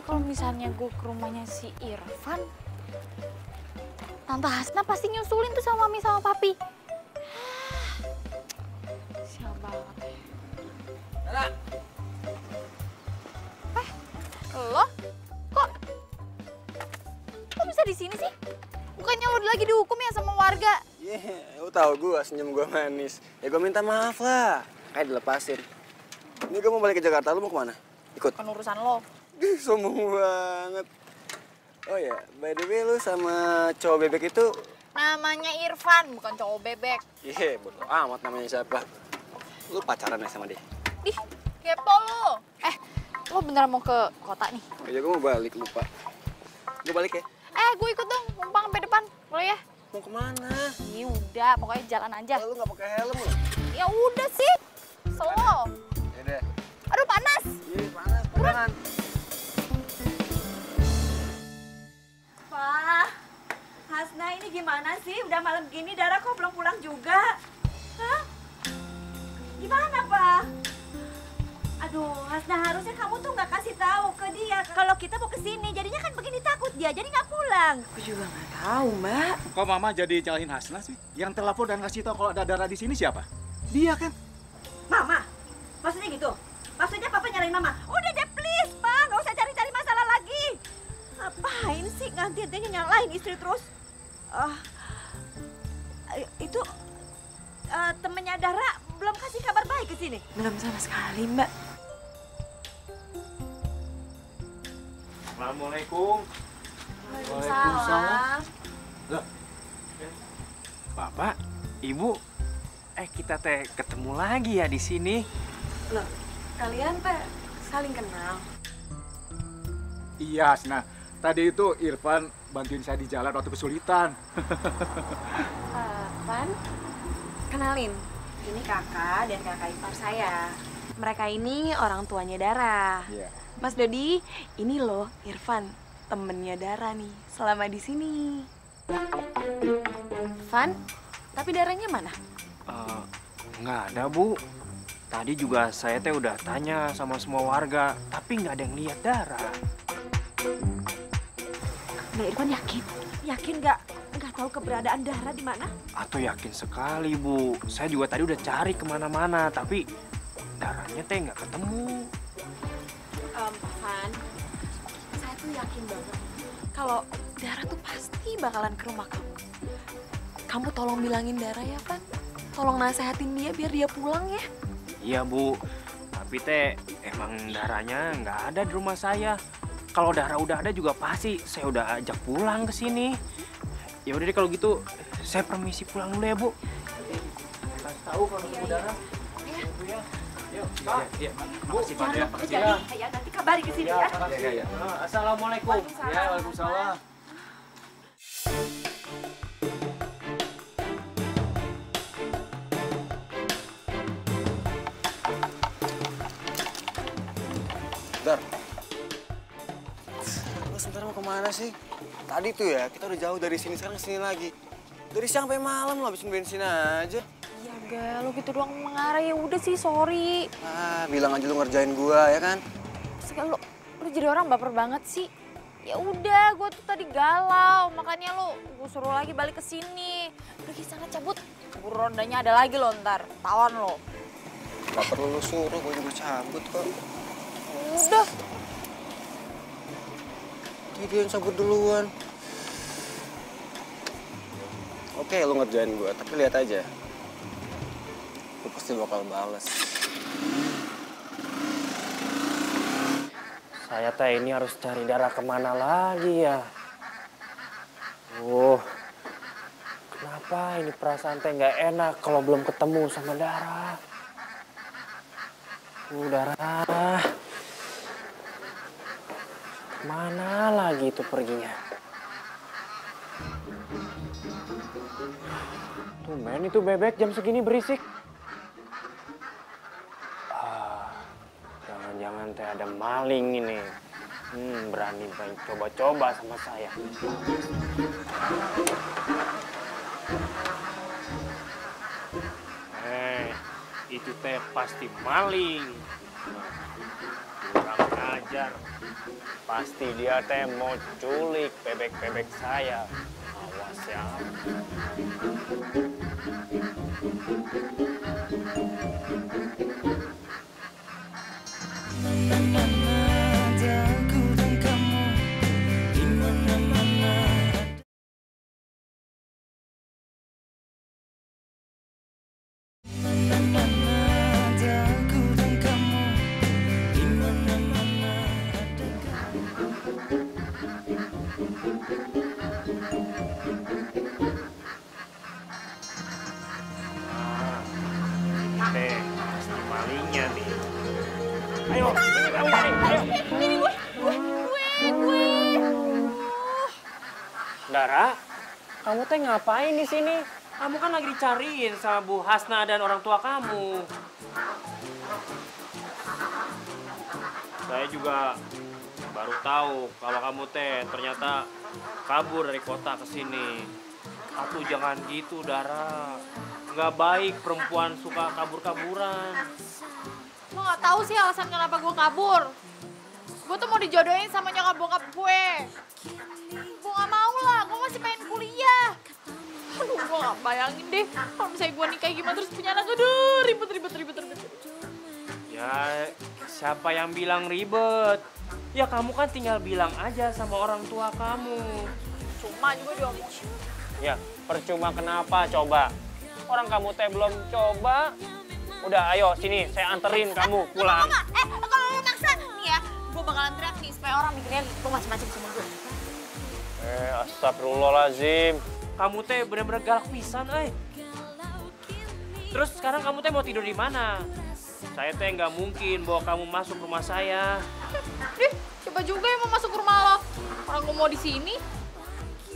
Kalau misalnya gue ke rumahnya si Irfan, Tante Hasna pasti nyusulin tuh sama mami sama papi. Sial banget ya. Dara! Lo? Kok? Kok bisa di sini sih? Bukannya lo lagi dihukum ya sama warga? Iya, yeah, lo tau gue, senyum gue manis. Ya gue minta maaf lah, kayak dilepasin. Ini gue mau balik ke Jakarta, lo mau kemana? Ikut? Kan urusan lo. Duh, sombong banget. Oh ya, by the way lo sama cowok bebek itu? Namanya Irfan, bukan cowok bebek. Iya, yeah, bodo amat namanya siapa. Lo pacaran ya sama dia? Dih, kepo lo. Eh. Lo beneran mau ke kota nih? Ya gue mau balik, lupa. Gue balik ya? Eh, gue ikut dong. Numpang sampai depan. Boleh ya? Mau kemana? Ya udah, pokoknya jalan aja. Lo nggak pakai helm lo? Ya udah sih. Solo. Ya deh. Aduh, panas. Iya, panas. Buruan. Wah, Hasna ini gimana sih? Udah malam gini, Dara kok belum pulang juga? Hah? Gimana, Pak? Aduh, Hasna, harusnya kamu tuh nggak kasih tahu ke dia kalau kita mau kesini. Jadinya kan begini takut dia, jadi nggak pulang. Aku juga nggak tahu, Mbak. Kok Mama jadi nyalahin Hasna sih? Yang telepon dan ngasih tahu kalau ada Dara di sini siapa? Dia kan? Mama? Maksudnya gitu? Maksudnya Papa nyalahin Mama? Udah deh, please, Pak. Nggak usah cari-cari masalah lagi. Ngapain sih nganti-ngantinya nyalahin istri terus? Uh, itu uh, temennya Dara belum kasih kabar baik ke sini? Belum sama sekali, Mbak. Assalamualaikum. Waalaikumsalam. Loh, Bapak, Ibu, eh kita teh ketemu lagi ya di sini. Loh, kalian teh saling kenal? Iya, Hasna. Tadi itu Irfan bantuin saya di jalan waktu kesulitan. Irfan, uh, kenalin. Ini kakak dan kakak ipar saya. Mereka ini orang tuanya Dara. Yeah. Mas Dodi, ini loh Irfan, temennya Dara nih, selama di sini. Irfan, tapi Daranya mana? Uh, nggak ada, Bu. Tadi juga saya teh udah tanya sama semua warga, tapi nggak ada yang lihat Dara. Mbak Irfan yakin? Yakin nggak? Nggak tahu keberadaan Dara di mana? Atau yakin sekali, Bu. Saya juga tadi udah cari kemana-mana, tapi Daranya teh nggak ketemu. Um, Han, saya tuh yakin banget kalau Dara tuh pasti bakalan ke rumah kamu. Kamu tolong bilangin Dara ya, Pan. Tolong nasehatin dia biar dia pulang ya. Iya, Bu. Tapi teh emang Daranya nggak ada di rumah saya. Kalau Dara udah ada juga pasti saya udah ajak pulang ke sini. Ya udah deh kalau gitu, saya permisi pulang dulu ya, Bu. Kasih tahu kalau iya, Dara. Iya. Bu ya. Yuk, Pak. Iya, Bu. Jangan lupa kejadian. Ya, nanti kabari ke sini ya. Iya, iya. Assalamualaikum. Ya, waalaikumsalam. Dar. Lu sebentar mau kemana sih? Tadi tuh ya, kita udah jauh dari sini, sekarang kesini lagi. Dari siang sampai malam, lo habisin bensin aja. Iya, ga. Lo gitu doang mengarah, ya udah sih, sorry. Ah, bilang aja lo ngerjain gua, ya kan? Sekarang lo, lo jadi orang baper banget sih. Ya udah, gua tuh tadi galau, makanya lo gua suruh lagi balik ke sini. Udah ke sana cabut, buruan rondanya ada lagi lo ntar, tawan lo. Gak perlu lo suruh, gua juga cabut kok. Udah. Dia yang cabut duluan. Oke, lu ngerjain gue, tapi lihat aja. Lu pasti bakal bales. Saya teh ini harus cari Dara kemana lagi ya? Wuh, kenapa ini perasaan teh nggak enak kalau belum ketemu sama Dara? Uh, Dara. Mana lagi itu perginya? Tuh men, itu bebek jam segini berisik. Jangan-jangan ah, teh ada maling ini. Hmm, berani main coba-coba sama saya. Eh, itu teh pasti maling. Kurang ajar. Pasti dia teh mau culik bebek-bebek saya. Awas ya. Dara, kamu teh ngapain di sini? Kamu kan lagi dicariin sama Bu Hasna dan orang tua kamu. Saya juga baru tahu kalau kamu teh ternyata kabur dari kota ke sini. Atuh jangan gitu, Dara. Nggak baik perempuan suka kabur-kaburan. Gue gak tau sih alasan kenapa gue kabur. Gue tuh mau dijodohin sama nyokap bokap gue. Gue gak mau lah, gue masih pengen kuliah. Aduh, gue gak bayangin deh kalau misalnya gue nikah gimana terus punya anak. Aduh, ribet, ribet, ribet, ribet. Ya, siapa yang bilang ribet? Ya kamu kan tinggal bilang aja sama orang tua kamu. Cuma juga diomongin. Ya, percuma kenapa coba? Orang kamu teh belum coba. Udah, ayo sini, saya anterin kamu pulang. Enggak, enggak, enggak. Eh, kalau lu maksa, nih ya, gue bakalan teriak nih supaya orang mikirnya lu macam-macam sama gue. Eh, astagfirullahaladzim. Kamu teh bener-bener galak pisan, eh. Terus sekarang kamu teh mau tidur di mana? Saya teh nggak mungkin bawa kamu masuk rumah saya. Dih, coba juga yang mau masuk rumah lo. Orang gue mau di sini.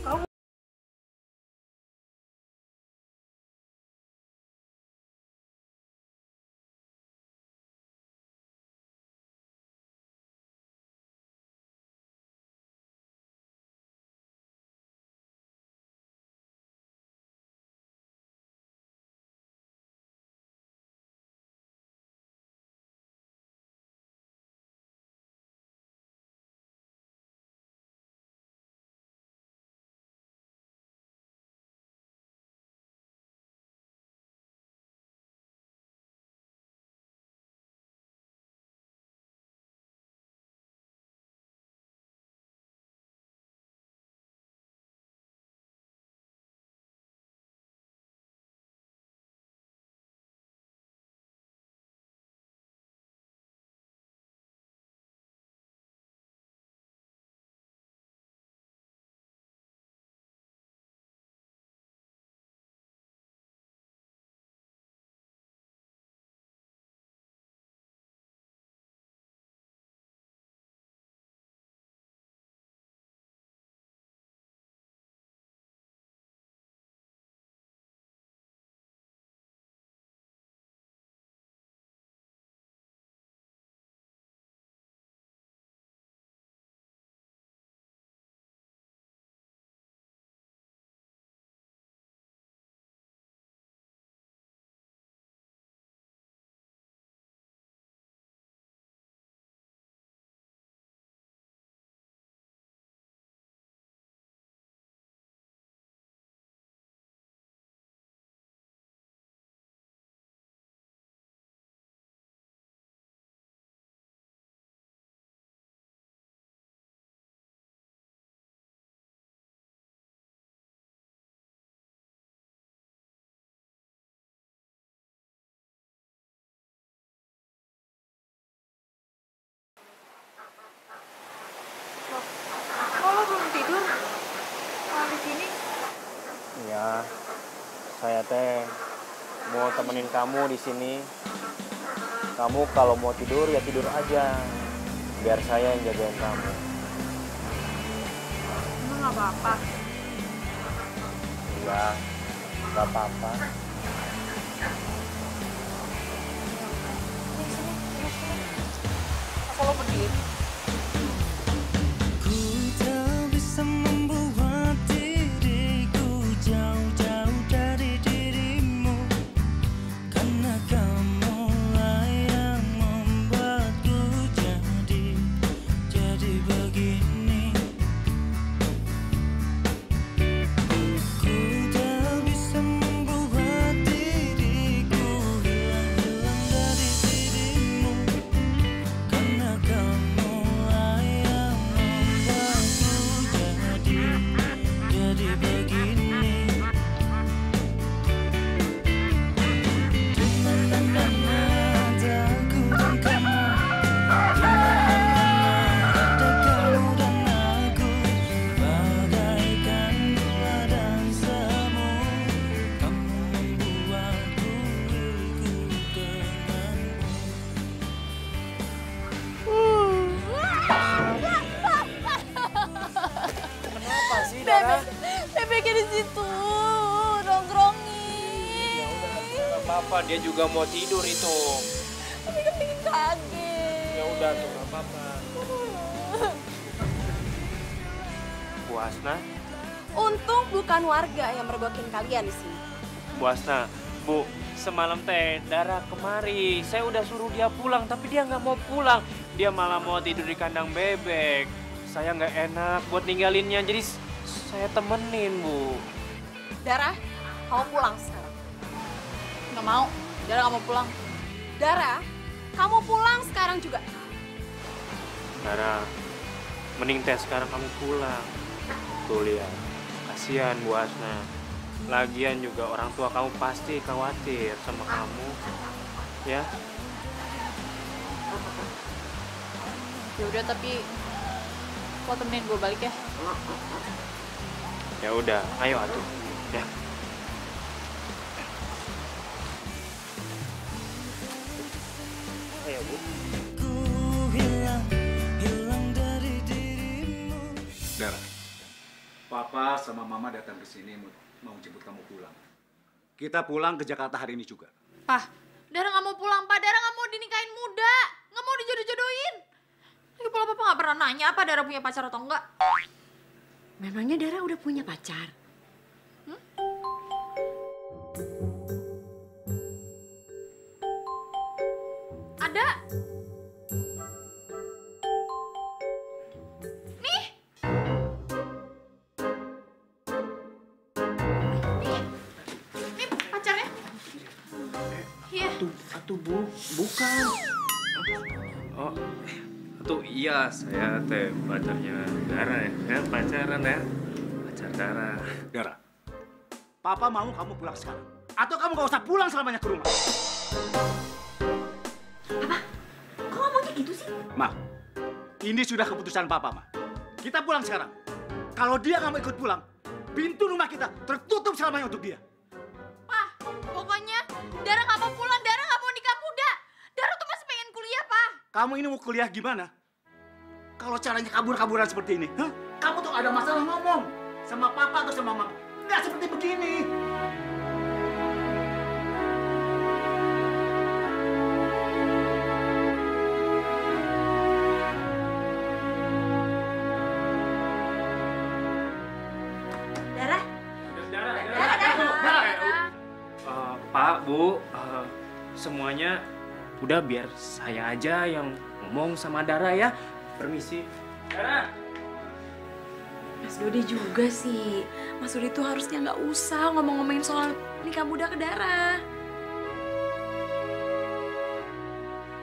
Kamu. Saya teh mau temenin kamu di sini. Kamu kalau mau tidur ya tidur aja. Biar saya yang jagain kamu. Emang nggak apa-apa? Iya, nggak apa-apa. Apa lo berdiri? Dia juga mau tidur itu. Tapi kan bikin kaget. Ya udah tuh, nggak apa-apa. Bu Hasna. Untung bukan warga yang mergokin kalian di sini. Bu Hasna, Bu, Semalam teh Dara kemari, saya udah suruh dia pulang tapi dia nggak mau pulang. Dia malah mau tidur di kandang bebek. Saya nggak enak buat ninggalinnya, jadi saya temenin, Bu. Dara, kamu pulang sekarang. Nggak mau, Dara nggak mau pulang. Dara, kamu pulang sekarang juga. Dara, mending teh sekarang kamu pulang. Tuh lihat, kasihan Bu Hasna. Lagian juga orang tua kamu pasti khawatir sama kamu, ya? Ya udah, tapi kau temenin gue balik ya? Ya udah, ayo atuh, ya. Ayo Bu. Dara, Papa sama Mama datang ke sini mau jemput kamu pulang. Kita pulang ke Jakarta hari ini juga. Pak, Dara nggak mau pulang, Pak. Dara nggak mau dinikahin muda, nggak mau dijodoh-jodohin. Lagi pula Papa nggak pernah nanya apa Dara punya pacar atau enggak. Memangnya Dara udah punya pacar? Hmm? Ada? Nih! Nih! Nih pacarnya? Iya. Atuh, Bu. Bukan. Oh. Tuh iya, saya teh pacarnya Dara ya, ya pacaran ya, pacar Dara. Dara, Papa mau kamu pulang sekarang, atau kamu gak usah pulang selamanya ke rumah. Apa? Kok ngomongnya gitu sih? Ma, ini sudah keputusan Papa, Ma. Kita pulang sekarang. Kalau dia gak mau ikut pulang, pintu rumah kita tertutup selamanya untuk dia. Pa, pokoknya Dara gak mau pulang, Dara gak mau nikah muda. Dara tuh masih pengen kuliah, Pa. Kamu ini mau kuliah gimana? Kalau caranya kabur-kaburan seperti ini, huh? Kamu tuh ada masalah ngomong sama Papa atau sama Mama. Nggak seperti begini. Dara? Dara, Dara, Dara, Dara. Uh, Pak, Bu, uh, semuanya udah biar saya aja yang ngomong sama Dara ya. Permisi. Dara. Mas Dodi juga sih. Mas Dodi tuh harusnya nggak usah ngomong-ngomongin soal nikah muda ke Dara.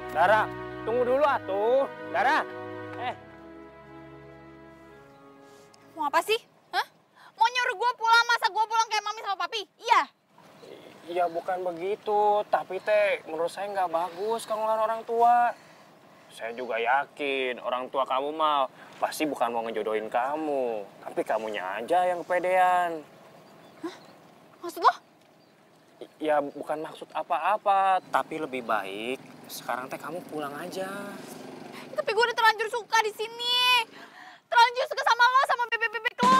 Dara, tunggu dulu atuh. Dara, eh. Mau apa sih? Hah? Mau nyuruh gue pulang, masa gue pulang kayak Mami sama Papi? Iya? Iya, bukan begitu. Tapi teh, menurut saya nggak bagus kalau ngelawan orang tua. Saya juga yakin orang tua kamu mah pasti bukan mau ngejodohin kamu, tapi kamunya aja yang kepedean. Hah? Maksud lo? Ya bukan maksud apa-apa, tapi lebih baik sekarang teh kamu pulang aja. Tapi gue udah terlanjur suka di sini, terlanjur suka sama lo sama bebek-bebek lo.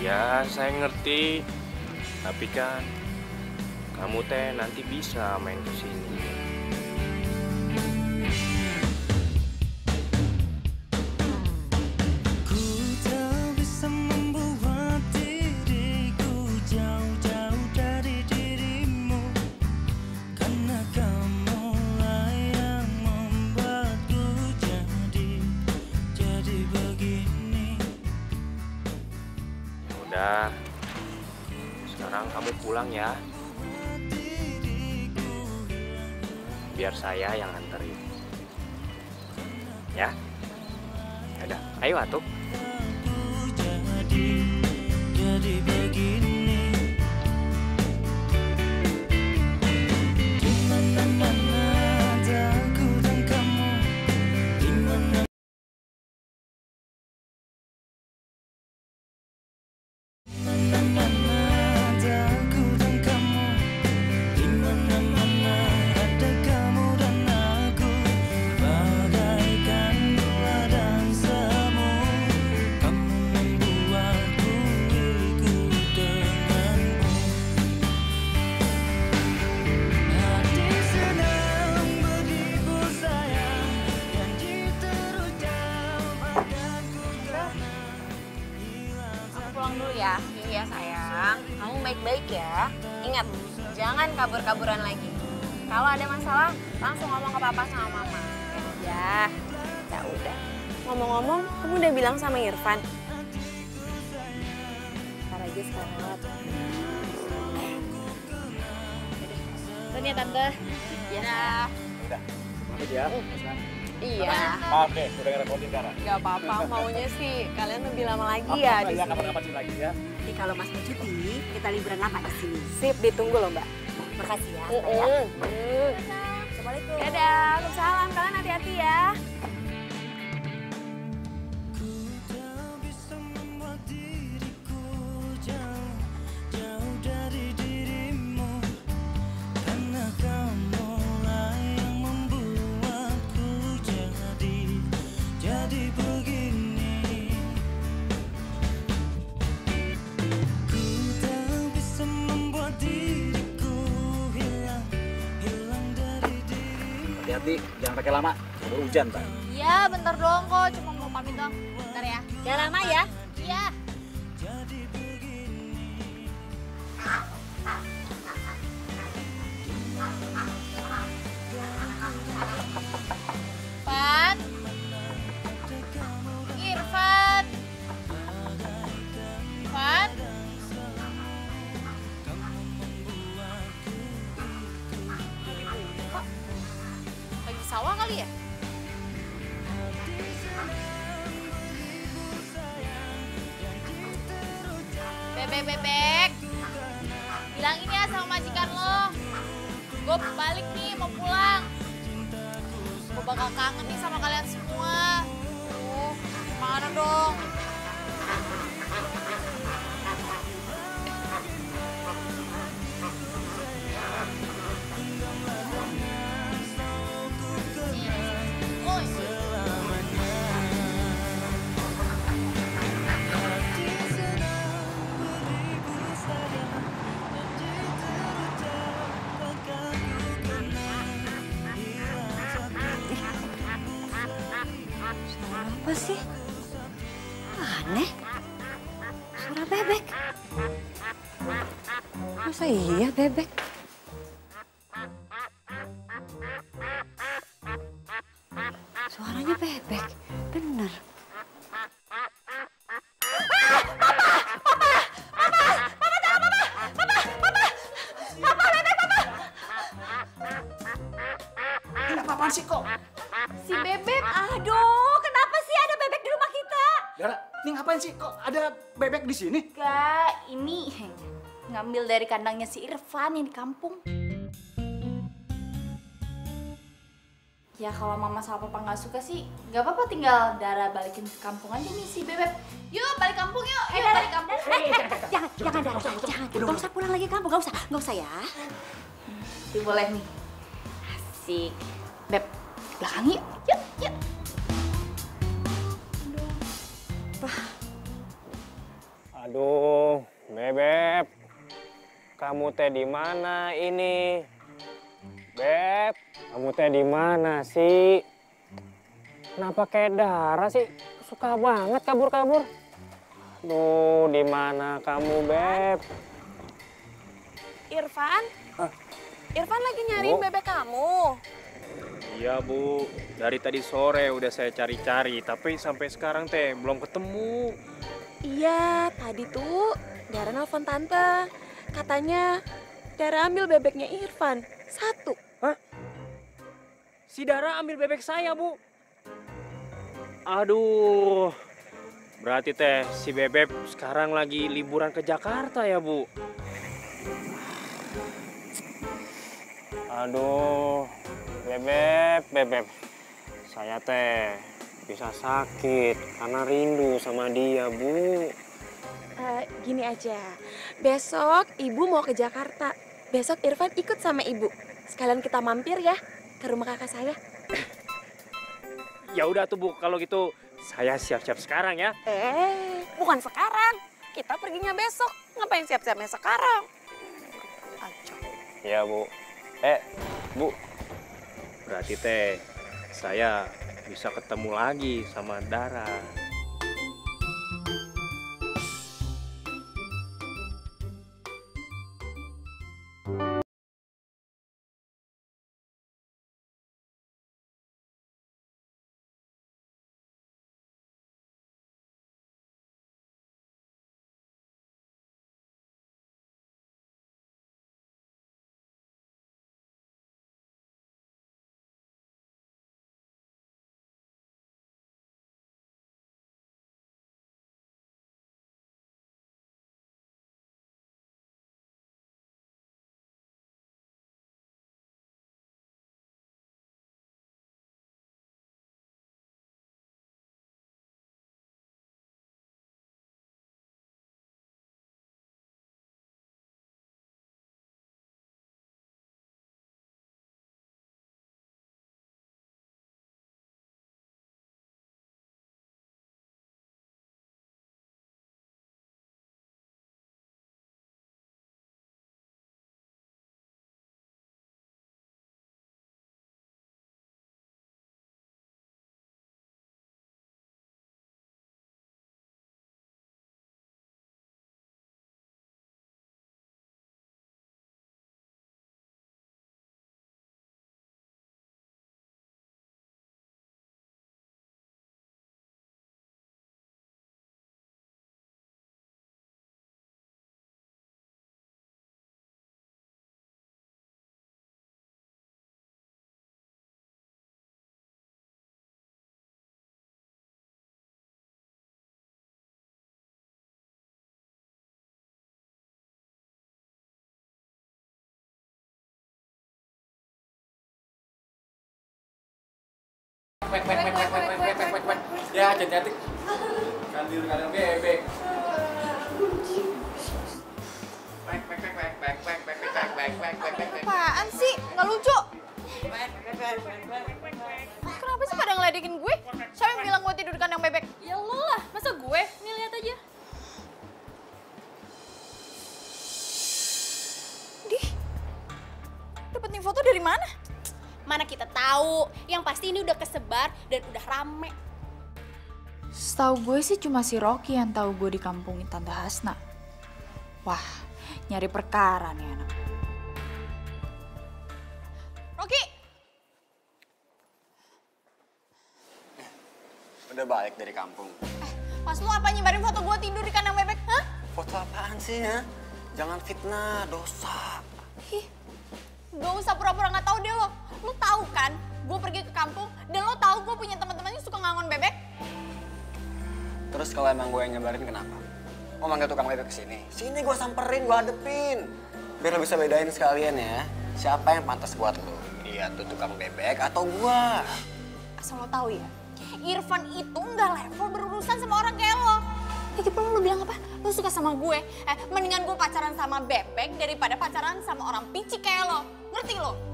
Ya, saya ngerti. Tapi kan kamu teh nanti bisa main ke sini. Ku tak bisa membuat diriku jauh-jauh dari dirimu, karena kamu lah yang membuatku jadi jadi begini. Udah, sekarang kamu pulang ya. Biar saya yang anterin. Ya, udah, ayo atuh. Thank you. ingat, jangan kabur-kaburan lagi. Kalau ada masalah, langsung ngomong ke papa sama mama. Ya, ya udah. Ngomong-ngomong, kamu udah bilang sama Irfan? Ntar aja sekarang lewat. Tuh nih, Tante. Ya. Udah, maaf ya. Iya. Maaf deh, udah ngerepotin Dara. Gak apa-apa, maunya sih kalian lebih lama lagi ya di sini. Kapan-kapan sih lagi ya. Jadi kalau Mas bercuti, kita liburan lama di sini. Sip, ditunggu loh Mbak. Makasih ya. Assalamualaikum. Dadah, salam. Kalian hati-hati ya. Hati-hati, jangan pakai lama, udah hujan, Pak. Iya, bentar doang kok, cuma mau pamit doang. Bentar ya. Jangan lama ya. Iya. Irfan. Irfan. Irfan. Sawah kali ya? Bebek, bebek. Bilangin ya sama majikan lo. Gue balik nih, mau pulang. Gue bakal kangen nih sama kalian semua. Uh, mana dong? Apa sih? Aneh. Suara bebek. Masa iya bebek? Suaranya bebek. Bener. Di sini? Enggak, ini ngambil dari kandangnya si Irfan yang di kampung. Ya kalau mama sama papa nggak suka sih, nggak apa-apa, tinggal Dara balikin ke kampung aja nih si bebek. Yuk balik kampung yuk, eh, yuk Dara, balik kampung. Eh, eh, jangan, coba, jangan Dara, usah, jangan. Nggak usah pulang lagi ke kampung, nggak usah, nggak usah ya. Tapi boleh nih. Asik. Beb, belakang yuk, yuk, yuk. Aduh. Aduh, Bebep. Kamu teh di mana ini? Beb, kamu teh di mana sih? Kenapa kayak Dara sih? Suka banget kabur-kabur. Aduh, di mana kamu, Beb? Irfan? Hah? Irfan lagi nyariin Bu. Bebek kamu. Iya, Bu. Dari tadi sore udah saya cari-cari, tapi sampai sekarang teh belum ketemu. Iya, tadi tuh Dara nelfon Tante. Katanya Dara ambil bebeknya Irfan. Satu. Hah? Si Dara ambil bebek saya, Bu. Aduh. Berarti teh si Bebek sekarang lagi liburan ke Jakarta ya, Bu? Aduh. Bebek, Bebek. Saya teh bisa sakit karena rindu sama dia, Bu. Uh, gini aja, besok Ibu mau ke Jakarta. Besok Irfan ikut sama Ibu. Sekalian kita mampir ya ke rumah kakak saya. Ya udah tuh Bu, kalau gitu saya siap-siap sekarang ya. Eh, bukan sekarang. Kita perginya besok. Ngapain siap-siapnya sekarang? Ayo. Ya Bu. Eh, Bu. Berarti teh saya bisa ketemu lagi sama Dara. wek wek wek wek wek wek wek wek ya cantik kandir kadang bebek wek wek wek wek wek wek wek wek wek wek wek apaan sih nggak lucu kenapa sih pada ngeledekin gue siapa yang bilang gue tidur di kandang bebek ya lo lah masa gue nih lihat aja dih dapat nih foto dari mana mana kita tahu yang pasti ini udah kesebar dan udah rame. Setahu gue sih cuma si Rocky yang tahu gue di kampung Tante Hasna. Wah, nyari perkara nih anak. Rocky. Udah balik dari kampung. Eh, pas lu apa nyebarin foto gue tidur di kandang bebek, hah? Foto apaan sih, ya? Jangan fitnah, dosa. Ih, gak usah pura-pura nggak tahu deh lo. Lo tahu kan, gue pergi ke kampung dan lo tahu gue punya teman-teman yang suka ngangon bebek. Terus kalau emang gue yang nyebarin kenapa? Oh manggil tukang bebek kesini. Sini gue samperin, gue hadepin. Biar lo bisa bedain sekalian ya, siapa yang pantas buat lo? Dia tuh tukang bebek atau gue? Asal lo tahu ya, Irfan itu nggak level berurusan sama orang kayak lo. Lagi pula lo bilang apa? Lo suka sama gue? Eh, mendingan gue pacaran sama bebek daripada pacaran sama orang picik kayak lo. Ngerti lo?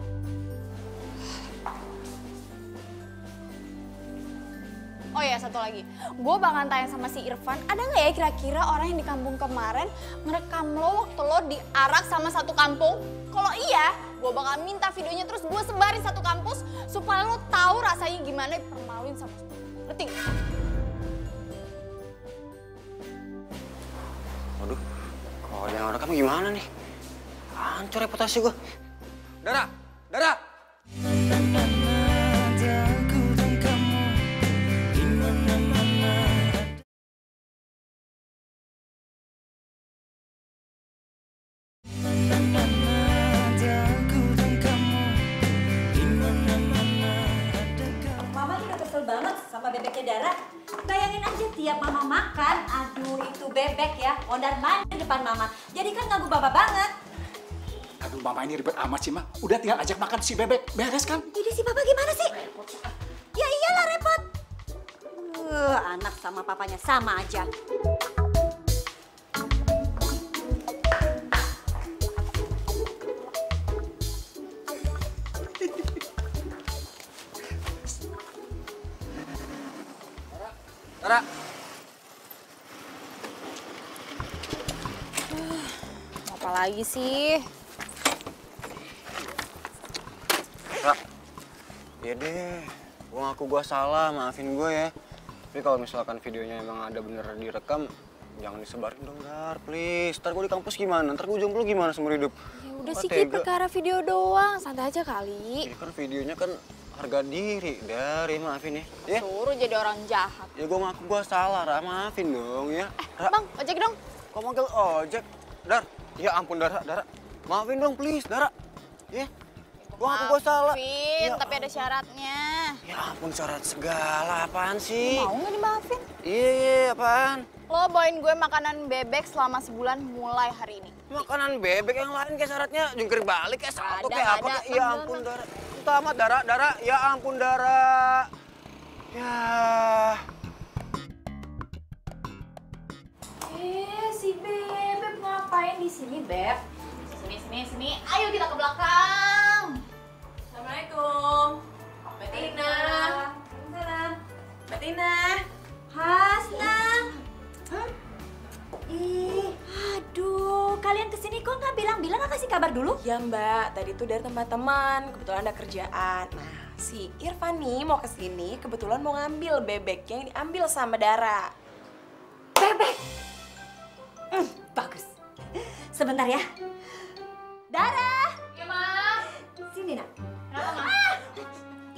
Oh ya satu lagi, gue bakal tanya sama si Irfan, ada nggak ya kira-kira orang yang di kampung kemarin merekam lo waktu lo diarak sama satu kampung? Kalau iya, gue bakal minta videonya terus gue sebarin satu kampus supaya lo tahu rasanya gimana dipermaluin sama lo. Ngerti? Waduh, kalau ada yang rekam gimana nih? Hancur reputasi gue. Dara, Dara. Bebek ya, mondar mandir depan mama. Jadi kan ganggu bapak banget. Aduh mama ini ribet amat sih ma. Udah tinggal ajak makan si bebek, beres kan? Jadi si papa gimana sih? Repot. Ya iyalah repot. Uh, anak sama papanya sama aja. Tara. Tara. Lagi sih. Rak, ya deh, gue ngaku gue salah, maafin gue ya. Tapi kalau misalkan videonya emang ada bener direkam, jangan disebarin dong, Dar, please. Ntar gue di kampus gimana? Ntar gue jomblo gimana seumur hidup? Ya udah sih, Ki, perkara video doang, santai aja kali. Jadi kan videonya kan harga diri, Dar, ya maafin ya. Ya? Suruh jadi orang jahat. Ya gue ngaku gue salah, Rak, maafin dong ya. Eh, Bang, ojek dong. Kok manggil ojek, Dar? Ya ampun Dara, Dara. Maafin dong please, Dara. Ya. Yeah. Gua gua salah. Maafin, ya, tapi ada syaratnya. Ya ampun syarat segala, apaan sih? Lu mau nggak dimaafin? Iya, iya, apaan? Lo bawain gue makanan bebek selama sebulan mulai hari ini. Makanan bebek yang lain kayak syaratnya jungkir balik kayak satu ada, kayak ada. Apa? Kayak, ya ampun Dara. Utama Dara, Dara. Ya ampun Dara. Ya. Eh, si Beb, ngapain di sini, Beb? Sini, sini, sini. Ayo kita ke belakang. Assalamualaikum. Mbak Tina. Waalaikumsalam. Mbak Tina. Hasna. Hah? Ih, aduh. Kalian kesini kok nggak bilang-bilang nggak kasih kabar dulu? Ya, Mbak. Tadi tuh dari teman-teman. Kebetulan ada kerjaan. Nah, si Irfan nih mau kesini. Kebetulan mau ngambil bebek yang diambil sama Dara. Bebek. Mm, bagus. Sebentar ya. Dara. Iya, Ma. Sini, Nak. Kenapa, Ma?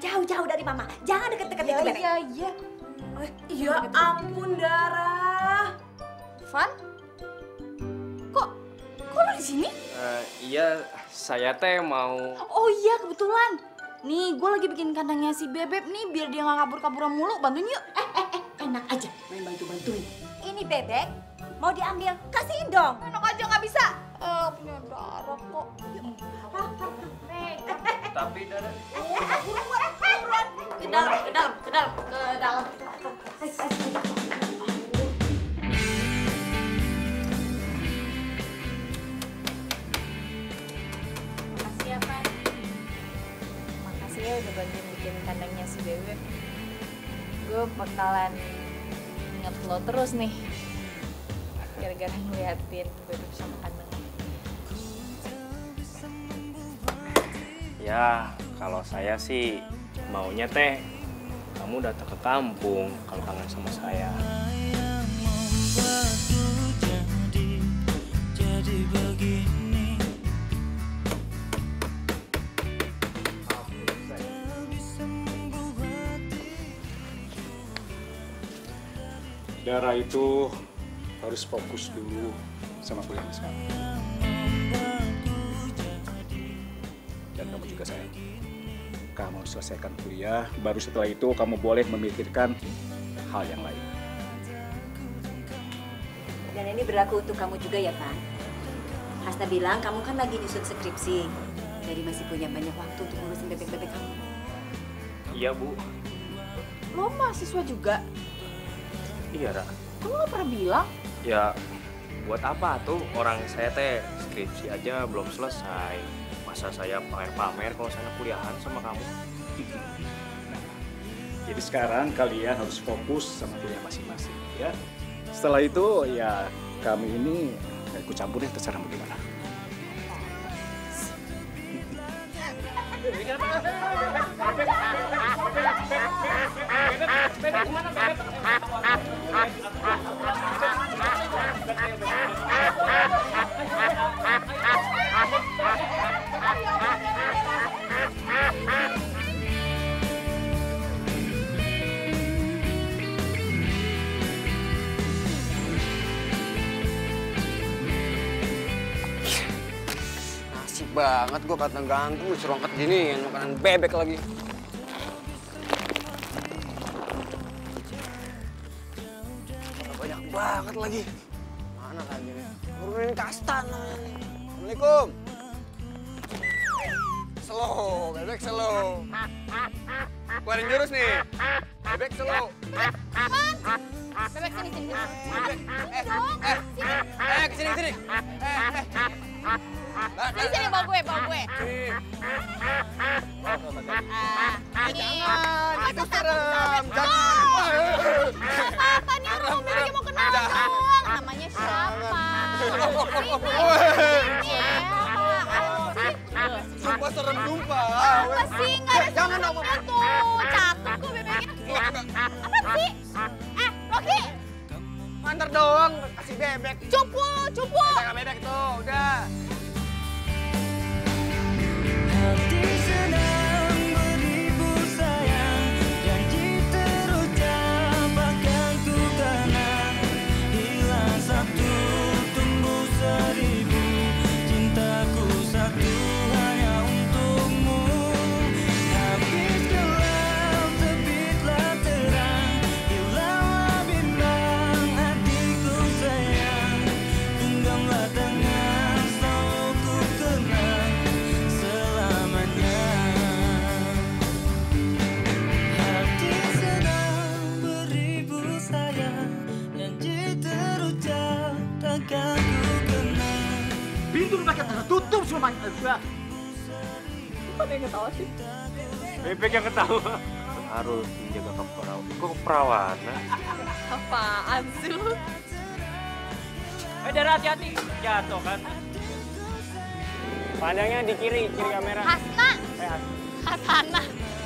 Jauh-jauh dari Mama. Jangan deket-deket ya, bebek. Iya, iya. Oh, iya, ampun, Dara. Van? Kok kok lo di sini? Uh, iya, saya teh mau. Oh iya, kebetulan. Nih, gue lagi bikin kandangnya si Bebek nih biar dia nggak kabur-kaburan mulu. Bantuin yuk. Eh, eh, eh, enak aja. Main bantu-bantuin. Ini bebek mau diambil, kasihin dong. Enak aja nggak bisa. Eh, punya Dara kok. Tapi Dara. Buruan, buruan. Ke dalam, ke dalam, ke untuk bantuin bikin kandangnya si bebek, gue bakalan inget lo terus nih, gara-gara ngeliatin bebek sama kandangnya. Ya, kalau saya sih maunya teh kamu datang ke kampung kalau kangen sama saya. Dara itu harus fokus dulu sama kuliahnya sekarang. Dan kamu juga sayang. Kamu selesaikan kuliah, baru setelah itu kamu boleh memikirkan hal yang lain. Dan ini berlaku untuk kamu juga ya, Pak. Hasna bilang kamu kan lagi nyusun skripsi, jadi masih punya banyak waktu untuk ngurusin bebek-bebek kamu. Iya, Bu. Lo mahasiswa juga? Iya, Ra. Kamu nggak pernah bilang? Ya, buat apa tuh orang saya teh skripsi aja belum selesai. Masa saya pamer-pamer kalau saya kuliahan sama kamu? Nah, jadi sekarang kalian harus fokus sama kuliah masing-masing, ya. Setelah itu, ya kami ini nggak ikut campur ya, terserah bagaimana. Asik banget gue kata gantung disuruh angkat gini, makanan bebek lagi. Banyak banget lagi. Mana lagi nih? Nurunin kastan namanya nih. Assalamualaikum. Slow, bebek slow. Keluarin jurus nih. Bebek slow. Man, bebek sini sini. Bebek. Eh, eh, eh, kesini sini. Eh, eh. Ini sini bawa gue, bawa gue. Ah, jangan. Itu serem. Jangan. Bebeknya mau kenal dong, namanya siapa? Ini, ini ya. Sumpah serem lupa. Apa sih? Nggak ada seremnya tuh. Cakep kok bebeknya. Apa sih? Eh, Rocky! Nganter doang, kasih bebek. Cupu, cupu. Bebek bebek tuh, udah. Tutup semua mangga. Apa yang ketawa sih? Bebek yang ketawa. Harus menjaga keperawanan. Kok keperawanan? Apaan sih lu? Eh, Dara hati-hati. Jatuh kan? Pandangnya di kiri, kiri kamera. Hasna. Eh, Hasna. Hasna.